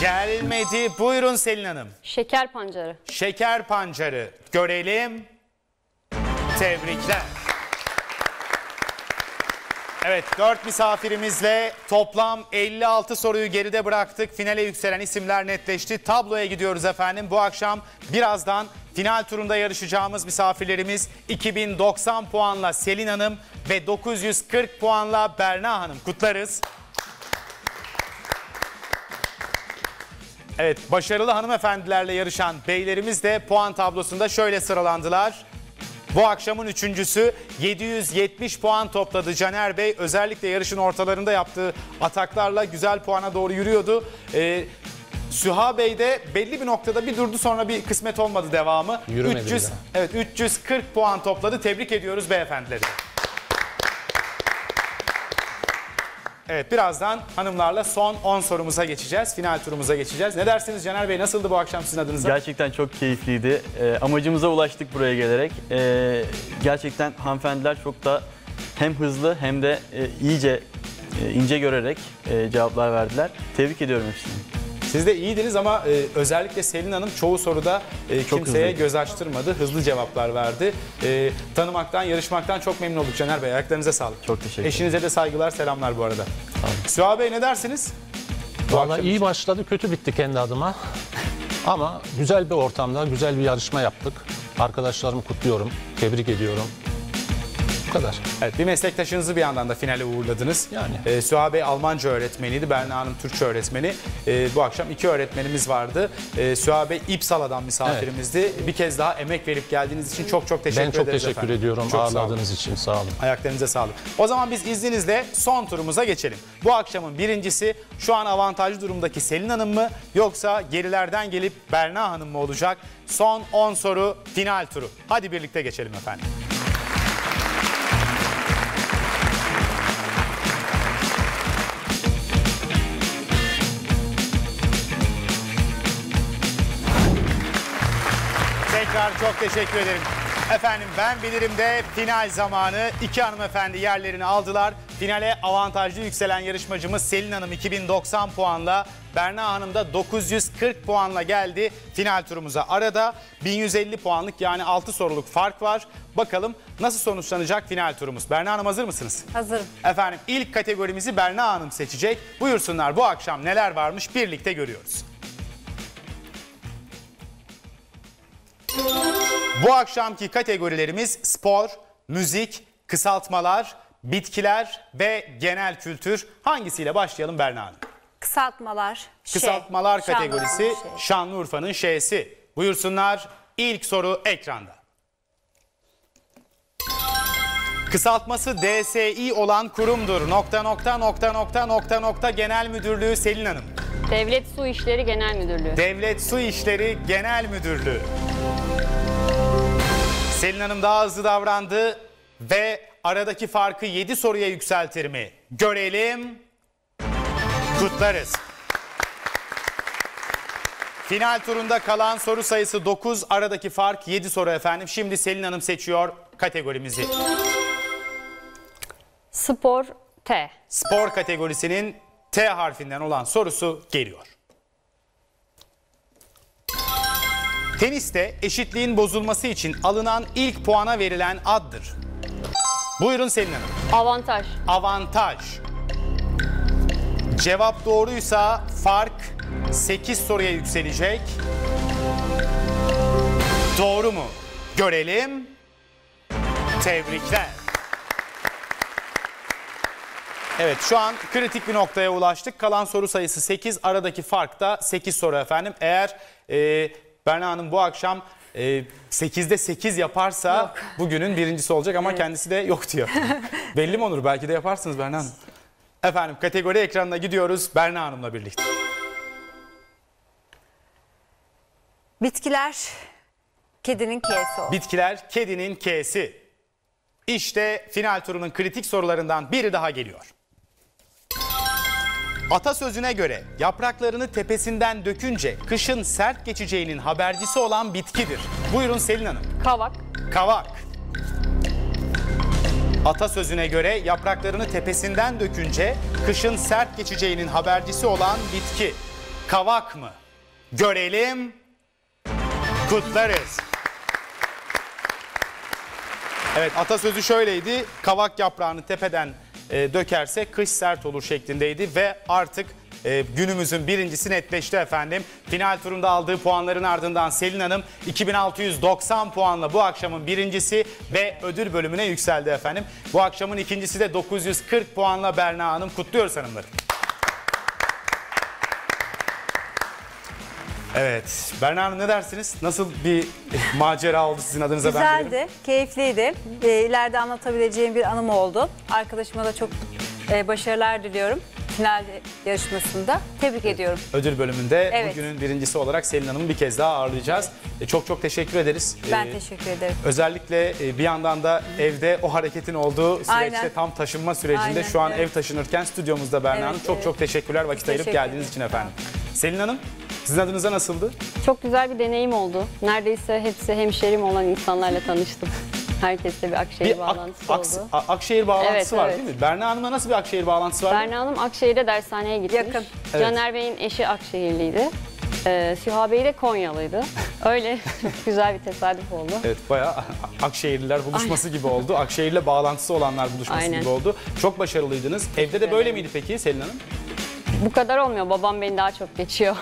Gelmedi. Buyurun Selin Hanım. Şeker pancarı. Şeker pancarı. Görelim. Tebrikler. Evet, dört misafirimizle toplam elli altı soruyu geride bıraktık. Finale yükselen isimler netleşti. Tabloya gidiyoruz efendim. Bu akşam birazdan final turunda yarışacağımız misafirlerimiz iki bin doksan puanla Selin Hanım ve dokuz yüz kırk puanla Berna Hanım. Kutlarız. Evet, başarılı hanımefendilerle yarışan beylerimiz de puan tablosunda şöyle sıralandılar. Bu akşamın üçüncüsü yedi yüz yetmiş puan topladı. Caner Bey özellikle yarışın ortalarında yaptığı ataklarla güzel puana doğru yürüyordu. Ee, Süha Bey de belli bir noktada bir durdu, sonra bir kısmet olmadı devamı. üç yüz, evet, üç yüz kırk puan topladı. Tebrik ediyoruz beyefendileri. Evet, birazdan hanımlarla son on sorumuza geçeceğiz. Final turumuza geçeceğiz. Ne dersiniz Caner Bey? Nasıldı bu akşam sizin adınıza? Gerçekten çok keyifliydi. E, amacımıza ulaştık buraya gelerek. E, gerçekten hanımefendiler çok da hem hızlı hem de e, iyice e, ince görerek e, cevaplar verdiler. Tebrik ediyorum hepsini. Siz de iyiydiniz ama e, özellikle Selin Hanım çoğu soruda e, kimseye hızlı. göz açtırmadı. Hızlı cevaplar verdi. E, tanımaktan, yarışmaktan çok memnun olduk Caner Bey. Ayaklarınıza sağlık. Çok teşekkür ederim. Eşinize de saygılar, selamlar bu arada. Süha Bey ne dersiniz? Valla iyi başladı, kötü bitti kendi adıma. Ama güzel bir ortamda, güzel bir yarışma yaptık. Arkadaşlarımı kutluyorum, tebrik ediyorum. Kadar. Evet, bir meslektaşınızı bir yandan da finale uğurladınız. Yani. Ee, Süha Bey Almanca öğretmeniydi. Berna Hanım Türkçe öğretmeni. Ee, bu akşam iki öğretmenimiz vardı. Ee, Süha Bey İpsala'dan misafirimizdi. Evet. Bir kez daha emek verip geldiğiniz için çok çok teşekkür ederiz. Ben çok ederiz teşekkür efendim. ediyorum çok ağırladığınız sağ için. Sağ olun. Ayaklarınıza sağlık. O zaman biz izninizle son turumuza geçelim. Bu akşamın birincisi şu an avantajlı durumdaki Selin Hanım mı yoksa gerilerden gelip Berna Hanım mı olacak? Son on soru final turu. Hadi birlikte geçelim efendim. Çok teşekkür ederim. Efendim Ben Bilirim de final zamanı. İki hanımefendi yerlerini aldılar. Finale avantajlı yükselen yarışmacımız Selin Hanım iki bin doksan puanla, Berna Hanım da dokuz yüz kırk puanla geldi final turumuza. Arada bin yüz elli puanlık, yani altı soruluk fark var. Bakalım nasıl sonuçlanacak final turumuz. Berna Hanım hazır mısınız? Hazırım. Efendim ilk kategorimizi Berna Hanım seçecek. Buyursunlar, bu akşam neler varmış birlikte görüyoruz. Bu akşamki kategorilerimiz spor, müzik, kısaltmalar, bitkiler ve genel kültür. Hangisiyle başlayalım Berna Hanım? Kısaltmalar. Kısaltmalar şey, kategorisi Şanlıurfa'nın şeysi. Buyursunlar, ilk soru ekranda. Kısaltması D S İ olan kurumdur. Nokta nokta nokta nokta nokta nokta genel müdürlüğü Selin Hanım. Devlet Su İşleri Genel Müdürlüğü. Devlet Su İşleri Genel Müdürlüğü. Selin Hanım daha hızlı davrandı ve aradaki farkı yedi soruya yükseltir mi? Görelim. Kutlarız. Final turunda kalan soru sayısı dokuz, aradaki fark yedi soru efendim. Şimdi Selin Hanım seçiyor kategorimizi. Spor T. Spor kategorisinin T harfinden olan sorusu geliyor. Teniste eşitliğin bozulması için alınan ilk puana verilen addır. Buyurun Selin Hanım. Avantaj. Avantaj. Cevap doğruysa fark sekiz soruya yükselecek. Doğru mu? Görelim. Tebrikler. Evet, şu an kritik bir noktaya ulaştık. Kalan soru sayısı sekiz, aradaki fark da sekiz soru efendim. Eğer e, Berna Hanım bu akşam e, sekizde sekiz yaparsa yok, bugünün birincisi olacak ama evet, kendisi de yok diyor. Belli mi olur? Belki de yaparsınız Berna Hanım. Efendim kategori ekranına gidiyoruz Berna Hanım'la birlikte. Bitkiler kedinin K'si oldu. Bitkiler kedinin K'si. İşte final turunun kritik sorularından biri daha geliyor. Atasözüne göre yapraklarını tepesinden dökünce kışın sert geçeceğinin habercisi olan bitkidir. Buyurun Selin Hanım. Kavak. Kavak. Atasözüne göre yapraklarını tepesinden dökünce kışın sert geçeceğinin habercisi olan bitki. Kavak mı? Görelim. Kutlarız. Evet, atasözü şöyleydi. Kavak yaprağını tepeden e, dökerse kış sert olur şeklindeydi ve artık e, günümüzün birincisi netleşti efendim. Final turunda aldığı puanların ardından Selin Hanım iki bin altı yüz doksan puanla bu akşamın birincisi ve ödül bölümüne yükseldi efendim. Bu akşamın ikincisi de dokuz yüz kırk puanla Berna Hanım. Kutluyoruz hanımları. Evet. Berna Hanım ne dersiniz? Nasıl bir macera oldu sizin adınıza? Güzeldi, ben keyifliydi. İleride anlatabileceğim bir anım oldu. Arkadaşıma da çok başarılar diliyorum final yarışmasında. Tebrik ediyorum. Ödül bölümünde evet, bugünün birincisi olarak Selin Hanım'ı bir kez daha ağırlayacağız. Evet. Çok çok teşekkür ederiz. Ben ee, teşekkür ederim. Özellikle bir yandan da evde o hareketin olduğu süreçte, aynen, tam taşınma sürecinde, aynen, şu an evet, ev taşınırken stüdyomuzda Berna, evet, Hanım. Çok evet, çok teşekkürler vakit teşekkür ayırıp geldiğiniz için efendim. Tamam. Selin Hanım, sizin adınıza nasıldı? Çok güzel bir deneyim oldu. Neredeyse hepsi hemşerim olan insanlarla tanıştım. Herkesle bir Akşehir bir bağlantısı ak, oldu. Ak, Akşehir bağlantısı evet, var evet, değil mi? Berna Hanım'la nasıl bir Akşehir bağlantısı var? Berna Hanım Akşehir'de dershaneye gitmiş. Yakın. Evet. Caner Bey'in eşi Akşehirliydi. Ee, Süha Bey de Konyalıydı. Öyle çok güzel bir tesadüf oldu. Evet, bayağı Akşehirliler buluşması gibi oldu. Akşehir'le bağlantısı olanlar buluşması, aynen, gibi oldu. Çok başarılıydınız. Evde de böyle, aynen, miydi peki Selin Hanım? Bu kadar olmuyor. Babam beni daha çok geçiyor.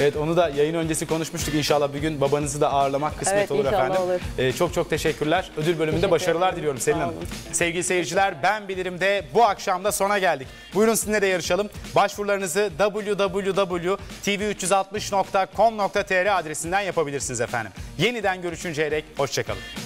Evet, onu da yayın öncesi konuşmuştuk. İnşallah bir gün babanızı da ağırlamak kısmet evet, olur efendim. Olur. Ee, çok çok teşekkürler. Ödül bölümünde teşekkür başarılar ederim, diliyorum Selin Hanım. Sevgili seyirciler, Ben Bilirim'de bu akşamda sona geldik. Buyurun sizinle de yarışalım. Başvurularınızı w w w nokta t v üç yüz altmış nokta com nokta t r adresinden yapabilirsiniz efendim. Yeniden görüşünceye dek hoşçakalın.